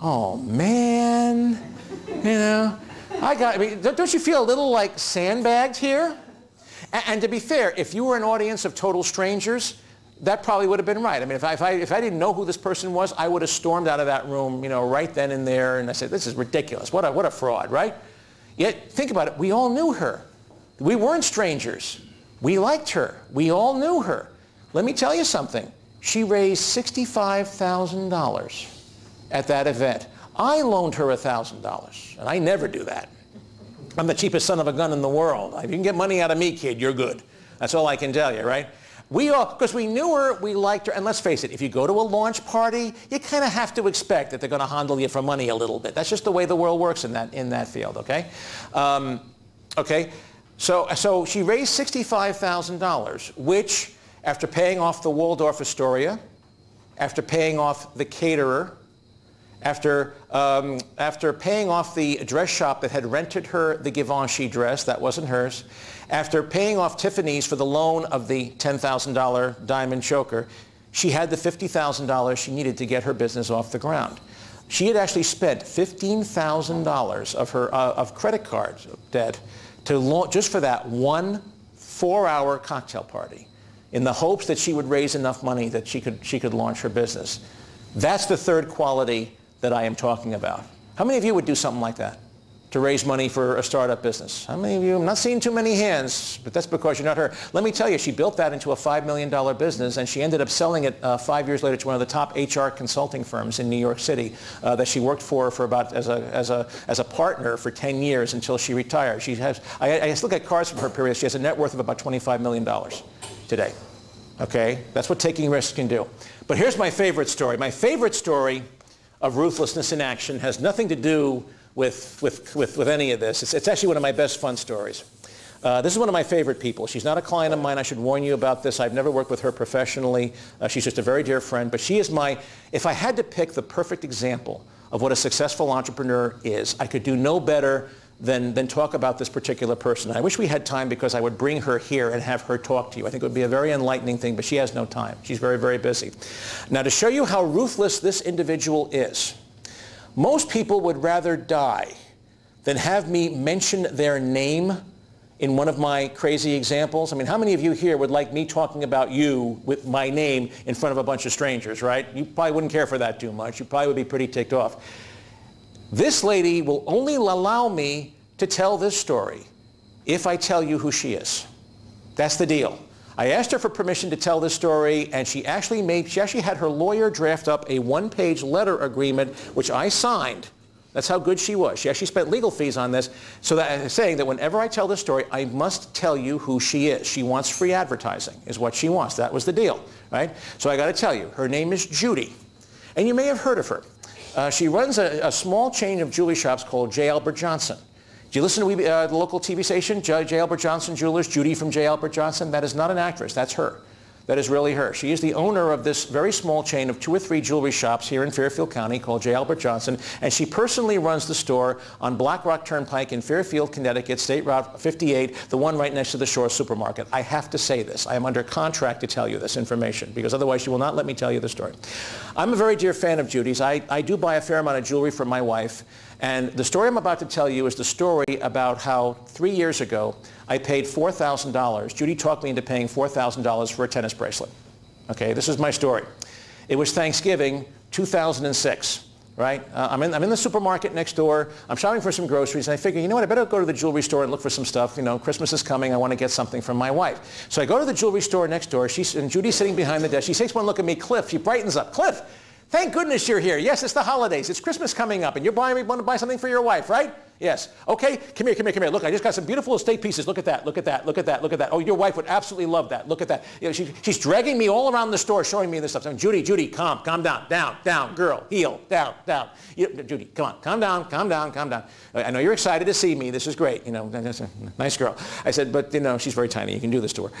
Oh man, you know, I mean, don't you feel a little like sandbagged here? And to be fair, if you were an audience of total strangers, that probably would have been right. I mean, if I didn't know who this person was, I would have stormed out of that room, you know, right then and there, and I said, this is ridiculous. What a fraud, right? Yet, think about it, we all knew her. We weren't strangers. We liked her. We all knew her. Let me tell you something. She raised $65,000 at that event. I loaned her $1,000, and I never do that. I'm the cheapest son of a gun in the world. If you can get money out of me, kid, you're good. That's all I can tell you, right? We all, because we knew her, we liked her, and let's face it, if you go to a launch party, you kind of have to expect that they're going to handle you for money a little bit. That's just the way the world works in that field, okay? So she raised $65,000, which, after paying off the Waldorf Astoria, after paying off the caterer, after paying off the dress shop that had rented her the Givenchy dress, that wasn't hers, after paying off Tiffany's for the loan of the $10,000 diamond choker, she had the $50,000 she needed to get her business off the ground. She had actually spent $15,000 of her credit card debt to launch just for that one 4-hour cocktail party, in the hopes that she would raise enough money that she could launch her business. That's the third quality that I am talking about. How many of you would do something like that to raise money for a startup business? How many of you? I'm not seeing too many hands, but that's because you're not her. Let me tell you, she built that into a $5 million business, and she ended up selling it 5 years later to one of the top HR consulting firms in New York City that she worked for about as a partner for 10 years until she retired. She has, I just look at cards from her period. She has a net worth of about $25 million today. Okay? That's what taking risks can do. But here's my favorite story. My favorite story of ruthlessness in action has nothing to do with any of this. It's actually one of my best fun stories. This is one of my favorite people. She's not a client of mine. I should warn you about this. I've never worked with her professionally. She's just a very dear friend. But she is my, if I had to pick the perfect example of what a successful entrepreneur is, I could do no better than talk about this particular person. I wish we had time because I would bring her here and have her talk to you. I think it would be a very enlightening thing, but she has no time. She's very, very busy. Now, to show you how ruthless this individual is, most people would rather die than have me mention their name in one of my crazy examples. I mean, how many of you here would like me talking about you with my name in front of a bunch of strangers, right? You probably wouldn't care for that too much. You probably would be pretty ticked off. This lady will only allow me to tell this story if I tell you who she is. That's the deal. I asked her for permission to tell this story, and she actually had her lawyer draft up a one-page letter agreement, which I signed. That's how good she was. She actually spent legal fees on this, so that I'm saying that whenever I tell this story, I must tell you who she is. She wants free advertising, is what she wants. That was the deal, right? So I got to tell you, her name is Judy, and you may have heard of her. She runs a small chain of jewelry shops called J. Albert Johnson. Do you listen to the local TV station, J. Albert Johnson Jewelers, Judy from J. Albert Johnson? That is not an actress. That's her. That is really her. She is the owner of this very small chain of 2 or 3 jewelry shops here in Fairfield County called J. Albert Johnson, and she personally runs the store on Black Rock Turnpike in Fairfield, Connecticut, State Route 58, the one right next to the Shore supermarket. I have to say this. I am under contract to tell you this information, because otherwise she will not let me tell you the story. I'm a very dear fan of Judy's. I do buy a fair amount of jewelry for my wife, and the story I'm about to tell you is the story about how 3 years ago I paid $4,000. Judy talked me into paying $4,000 for a tennis bracelet. Okay, this is my story. It was Thanksgiving 2006. right? I'm in the supermarket next door. I'm shopping for some groceries, and I figure, you know what, I better go to the jewelry store and look for some stuff. You know, Christmas is coming. I want to get something from my wife. So I go to the jewelry store next door. And Judy's sitting behind the desk. She takes one look at me, Cliff. She brightens up. Cliff, thank goodness you're here. Yes, it's the holidays. It's Christmas coming up, and you're going to buy something for your wife, right? Yes. Okay, come here, come here, come here. Look, I just got some beautiful estate pieces. Look at that, look at that, look at that, look at that. Oh, your wife would absolutely love that. Look at that. You know, she's dragging me all around the store, showing me this stuff. I'm, Judy, Judy, calm down, down, girl, heel, down. You, Judy, come on, calm down. I know you're excited to see me. This is great. You know, that's a nice girl. I said, but, you know, she's very tiny. You can do this to her.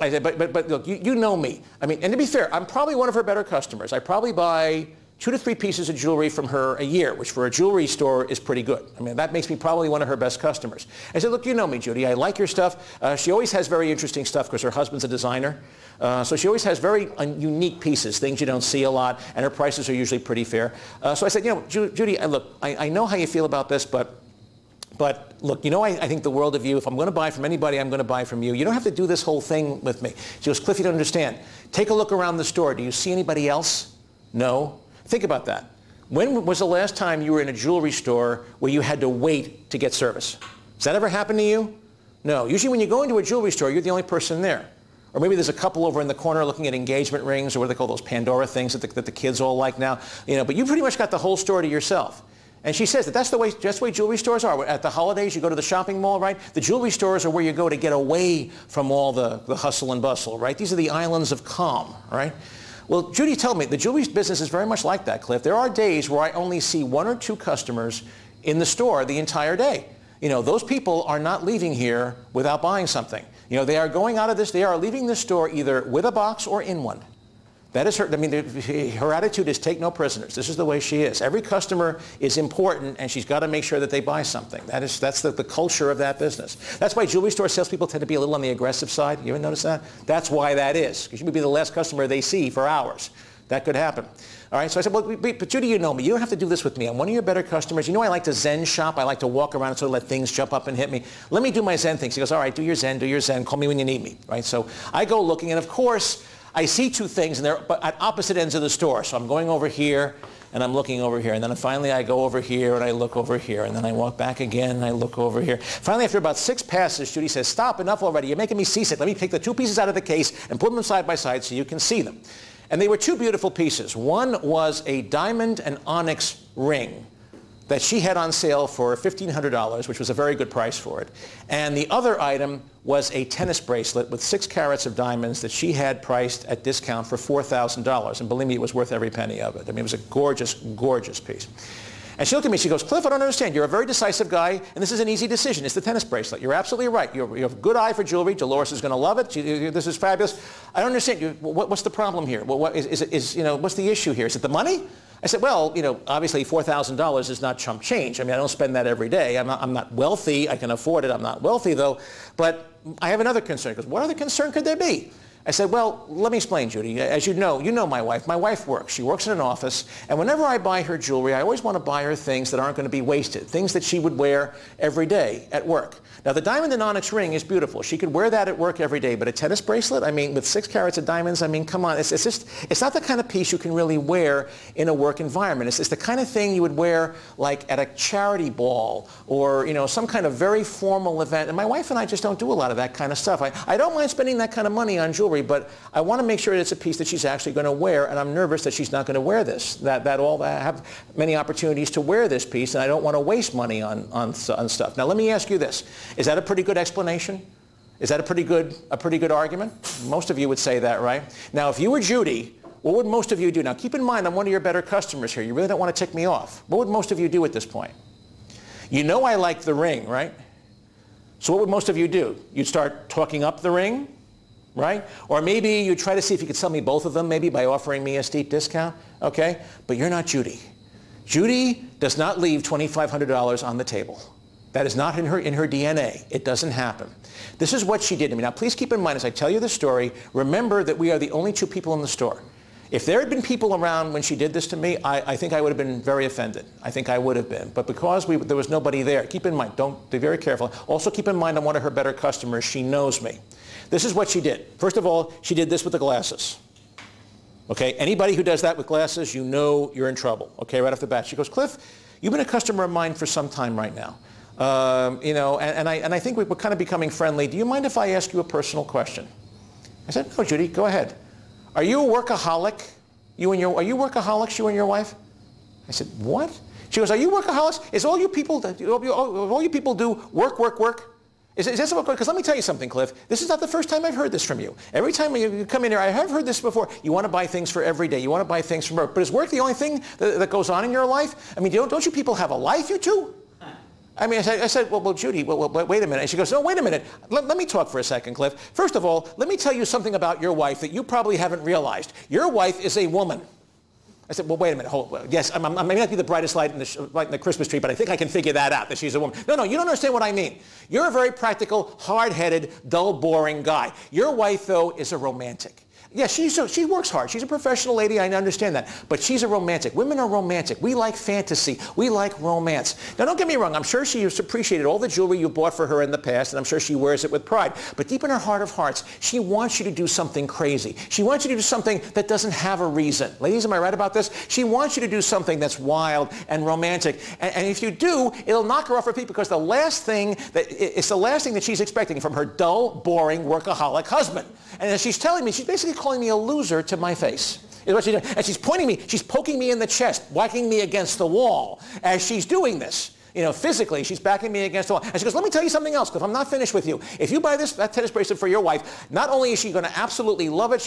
I said, but look, you know me. I mean, and to be fair, I'm probably one of her better customers. I probably buy 2 to 3 pieces of jewelry from her a year, which for a jewelry store is pretty good. I mean, that makes me probably one of her best customers. I said, look, you know me, Judy. I like your stuff. She always has very interesting stuff because her husband's a designer. So she always has very unique pieces, things you don't see a lot, and her prices are usually pretty fair. So I said, you know, Judy, look, I know how you feel about this, but look, you know, I think the world of you. If I'm going to buy from anybody, I'm going to buy from you. You don't have to do this whole thing with me. She goes, Cliff, you don't understand. Take a look around the store. Do you see anybody else? No. Think about that. When was the last time you were in a jewelry store where you had to wait to get service? Has that ever happened to you? No. Usually when you go into a jewelry store, you're the only person there. Or maybe there's a couple over in the corner looking at engagement rings, or what do they call those Pandora things that the kids all like now. You know, but you pretty much got the whole store to yourself. And she says that that's the way jewelry stores are. At the holidays, you go to the shopping mall, right? The jewelry stores are where you go to get away from all the hustle and bustle, right? These are the islands of calm, right? Well, Judy told me the jewelry business is very much like that, Cliff. There are days where I only see 1 or 2 customers in the store the entire day. You know, those people are not leaving here without buying something. You know, they are going out of this, they are leaving the store either with a box or in one. That is her, I mean, her attitude is take no prisoners. This is the way she is. Every customer is important, and she's got to make sure that they buy something. That's the culture of that business. That's why jewelry store salespeople tend to be a little on the aggressive side. You ever notice that? That's why that is, because you may be the last customer they see for hours. That could happen. All right, so I said, well, but Judy, you know me. You don't have to do this with me. I'm one of your better customers. You know I like to Zen shop. I like to walk around and sort of let things jump up and hit me. Let me do my Zen thing. She goes, all right, do your Zen, do your Zen. Call me when you need me, right? So I go looking, and of course, I see 2 things, and they're at opposite ends of the store. So I'm going over here, and I'm looking over here. And then finally I go over here, and I look over here. And then I walk back again, and I look over here. Finally, after about 6 passes, Judy says, stop, enough already. You're making me seasick. Let me take the 2 pieces out of the case and put them side by side so you can see them. And they were 2 beautiful pieces. One was a diamond and onyx ring that she had on sale for $1,500, which was a very good price for it. And the other item was a tennis bracelet with 6 carats of diamonds that she had priced at discount for $4,000. And believe me, it was worth every penny of it. I mean, it was a gorgeous, gorgeous piece. And she looked at me, she goes, Cliff, I don't understand. You're a very decisive guy, and this is an easy decision. It's the tennis bracelet. You're absolutely right. You have a good eye for jewelry. Dolores is going to love it. This is fabulous. I don't understand. What's the problem here? What's the issue here? Is it the money? I said, well, you know, obviously $4,000 is not chump change. I mean, I don't spend that every day. I'm not wealthy. I can afford it. I'm not wealthy, though. But I have another concern. Because what other concern could there be? I said, well, let me explain, Judy. As you know my wife. My wife works. She works in an office. And whenever I buy her jewelry, I always want to buy her things that aren't going to be wasted, things that she would wear every day at work. Now, the diamond and onyx ring is beautiful. She could wear that at work every day. But a tennis bracelet, I mean, with 6 carats of diamonds, I mean, come on. It's not the kind of piece you can really wear in a work environment. It's the kind of thing you would wear, like, at a charity ball or, you know, some kind of very formal event. And my wife and I just don't do a lot of that kind of stuff. I don't mind spending that kind of money on jewelry, but I want to make sure that it's a piece that she's actually going to wear, and I'm nervous that she's not going to wear this. I have many opportunities to wear this piece, and I don't want to waste money on stuff. Now, let me ask you this. Is that a pretty good explanation? Is that a pretty good argument? Most of you would say that, right? Now, if you were Judy, what would most of you do? Now, keep in mind, I'm one of your better customers here. You really don't want to tick me off. What would most of you do at this point? You know I like the ring, right? So what would most of you do? You'd start talking up the ring, right? Or maybe you try to see if you could sell me both of them, maybe by offering me a steep discount, okay? But you're not Judy. Judy does not leave $2,500 on the table. That is not in her DNA. It doesn't happen. This is what she did to me. Now, please keep in mind, as I tell you the story, remember that we are the only 2 people in the store. If there had been people around when she did this to me, I think I would have been very offended. I think I would have been. But because there was nobody there, keep in mind, don't be very careful. Also keep in mind, I'm one of her better customers. She knows me. This is what she did. First of all, she did this with the glasses. Okay, anybody who does that with glasses, you know you're in trouble, okay, right off the bat. She goes, Cliff, you've been a customer of mine for some time right now. You know, and I think we're kind of becoming friendly. Do you mind if I ask you a personal question? I said, no, Judy, go ahead. Are you a workaholic? Are you workaholics, you and your wife? I said, what? She goes, are you workaholics? Is all you people, do work, work, work? Is this about, because let me tell you something, Cliff. This is not the first time I've heard this from you. Every time you come in here, I have heard this before. You want to buy things for every day. You want to buy things for work. But is work the only thing that goes on in your life? I mean, don't you people have a life, you two? I mean, I said, well, Judy, wait a minute. And she goes, no, wait a minute. Let me talk for a second, Cliff. First of all, let me tell you something about your wife that you probably haven't realized. Your wife is a woman. I said, well, wait a minute, hold on. Yes, I may not be the brightest light in the Christmas tree, but I think I can figure that out, that she's a woman. No, no, you don't understand what I mean. You're a very practical, hard-headed, dull, boring guy. Your wife, though, is a romantic. Yes, she works hard. She's a professional lady. I understand that. But she's a romantic. Women are romantic. We like fantasy. We like romance. Now, don't get me wrong. I'm sure she has appreciated all the jewelry you bought for her in the past, and I'm sure she wears it with pride. But deep in her heart of hearts, she wants you to do something crazy. She wants you to do something that doesn't have a reason. Ladies, am I right about this? She wants you to do something that's wild and romantic. And if you do, it'll knock her off her feet, because it's the last thing that she's expecting from her dull, boring, workaholic husband. And as she's telling me, she's basically calling me a loser to my face. Is what she's doing. And she's pointing me, she's poking me in the chest, whacking me against the wall as she's doing this. You know, physically, she's backing me against the wall. And she goes, let me tell you something else, because I'm not finished with you. If you buy that tennis bracelet for your wife, not only is she going to absolutely love it,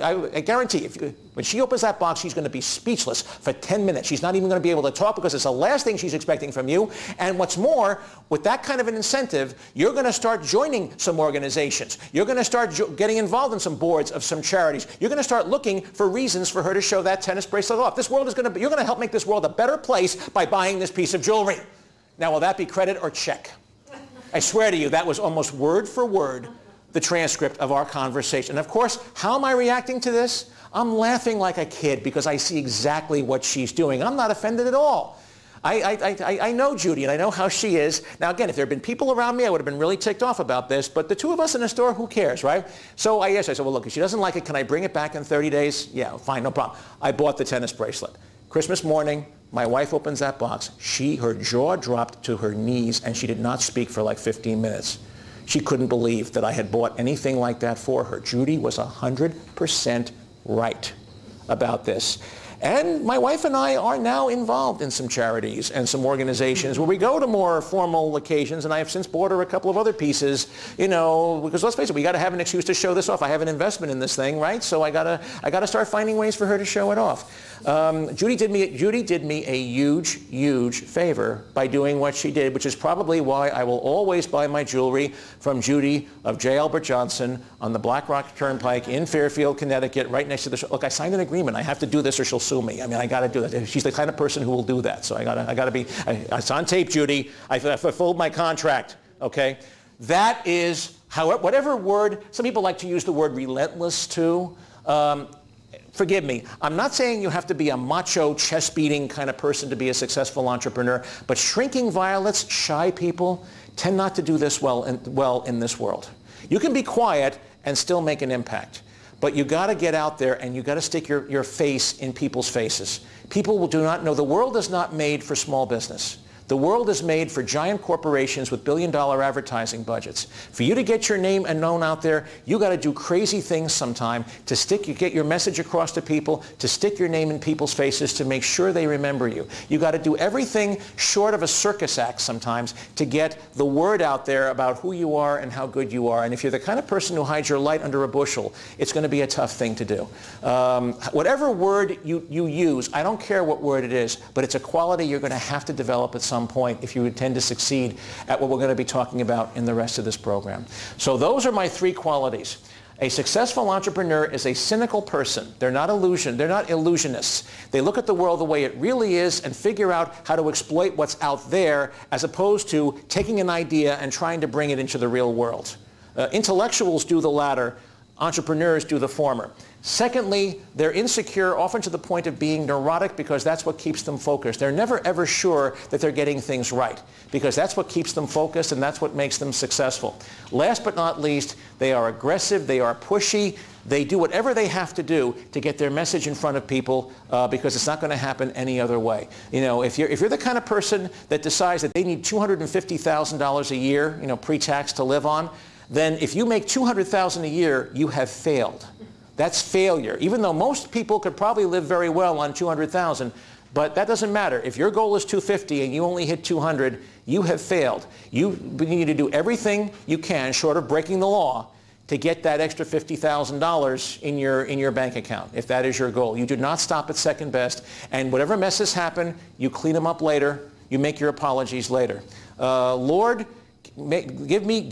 I guarantee, when she opens that box, she's going to be speechless for 10 minutes. She's not even going to be able to talk, because it's the last thing she's expecting from you. And what's more, with that kind of an incentive, you're going to start joining some organizations. You're going to start getting involved in some boards of some charities. You're going to start looking for reasons for her to show that tennis bracelet off. You're going to help make this world a better place by buying this piece of jewelry. Now, will that be credit or check? I swear to you, that was almost word for word the transcript of our conversation. And of course, how am I reacting to this? I'm laughing like a kid, because I see exactly what she's doing. I'm not offended at all. I know Judy, and I know how she is. Now, again, if there had been people around me, I would have been really ticked off about this. But the two of us in a store, who cares, right? So I asked, I said, well, look, if she doesn't like it, can I bring it back in 30 days? Yeah, fine, no problem. I bought the tennis bracelet. Christmas morning, my wife opens that box. Her jaw dropped to her knees, and she did not speak for like 15 minutes. She couldn't believe that I had bought anything like that for her. Judy was 100% right about this. And my wife and I are now involved in some charities and some organizations where we go to more formal occasions, and I have since bought her a couple of other pieces, you know, because let's face it, we got to have an excuse to show this off. I have an investment in this thing, right? So I gotta start finding ways for her to show it off. Judy did me a huge, huge favor by doing what she did, which is probably why I will always buy my jewelry from Judy of J. Albert Johnson on the Black Rock Turnpike in Fairfield, Connecticut, right next to the... Look, I signed an agreement. I have to do this, or she'll me. I mean, I got to do that. She's the kind of person who will do that. So it's on tape, Judy. I fulfilled my contract, okay? That is, whatever word, some people like to use the word relentless too. Forgive me, I'm not saying you have to be a macho, chest-beating kind of person to be a successful entrepreneur, but shrinking violets, shy people, tend not to do this well in this world. You can be quiet and still make an impact. But you got to get out there, and you got to stick your face in people's faces. People do not know. The world is not made for small business. The world is made for giant corporations with billion-dollar advertising budgets. For you to get your name and known out there, you got to do crazy things sometime to get your message across to people, to stick your name in people's faces, to make sure they remember you. You got to do everything short of a circus act sometimes to get the word out there about who you are and how good you are. And if you're the kind of person who hides your light under a bushel, it's going to be a tough thing to do. Whatever word you use, I don't care what word it is, but it's a quality you're going to have to develop at some point if you intend to succeed at what we're going to be talking about in the rest of this program. So those are my three qualities. A successful entrepreneur is a cynical person. They're not illusionists. They look at the world the way it really is and figure out how to exploit what's out there, as opposed to taking an idea and trying to bring it into the real world. Intellectuals do the latter. Entrepreneurs do the former. Secondly, they're insecure, often to the point of being neurotic, because that's what keeps them focused. They're never ever sure that they're getting things right, because that's what keeps them focused and that's what makes them successful. Last but not least, they are aggressive, they are pushy, they do whatever they have to do to get their message in front of people because it's not going to happen any other way. You know, if you're the kind of person that decides that they need $250,000 a year, you know, pre-tax to live on, then if you make $200,000 a year, you have failed. That's failure, even though most people could probably live very well on $200,000, but that doesn't matter. If your goal is $250,000 and you only hit $200,000, you have failed. You need to do everything you can, short of breaking the law, to get that extra $50,000 in your bank account, if that is your goal. You do not stop at second best, and whatever messes happen, you clean them up later, you make your apologies later. Lord, give me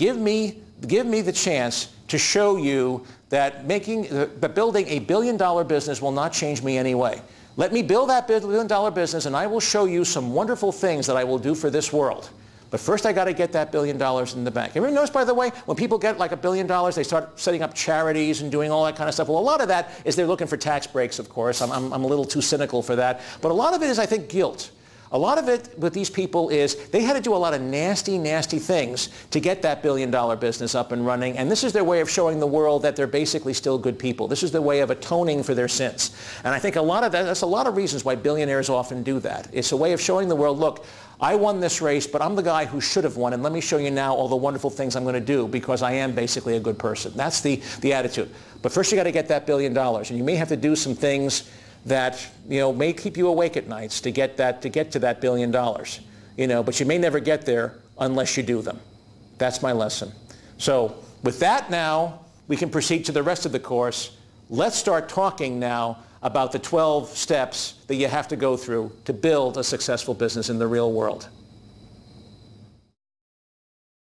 the chance to show you that building a billion-dollar business will not change me anyway. Let me build that billion-dollar business, and I will show you some wonderful things that I will do for this world. But first, I got to get that $1 billion in the bank. Everyone notice, by the way, when people get like $1 billion, they start setting up charities and doing all that kind of stuff. Well, a lot of that is they're looking for tax breaks, of course. I'm a little too cynical for that. But a lot of it is, I think, guilt. A lot of it with these people is they had to do a lot of nasty, nasty things to get that billion-dollar business up and running, and this is their way of showing the world that they're basically still good people. This is their way of atoning for their sins. And I think a lot of that's a lot of reasons why billionaires often do that. It's a way of showing the world, look, I won this race, but I'm the guy who should have won, and let me show you now all the wonderful things I'm going to do because I am basically a good person. That's the attitude. But first you got to get that $1 billion, and you may have to do some things that, you know, may keep you awake at nights to get that, to get to that $1 billion, you know, but you may never get there unless you do them. That's my lesson. So with that, now we can proceed to the rest of the course. Let's start talking now about the 12 steps that you have to go through to build a successful business in the real world.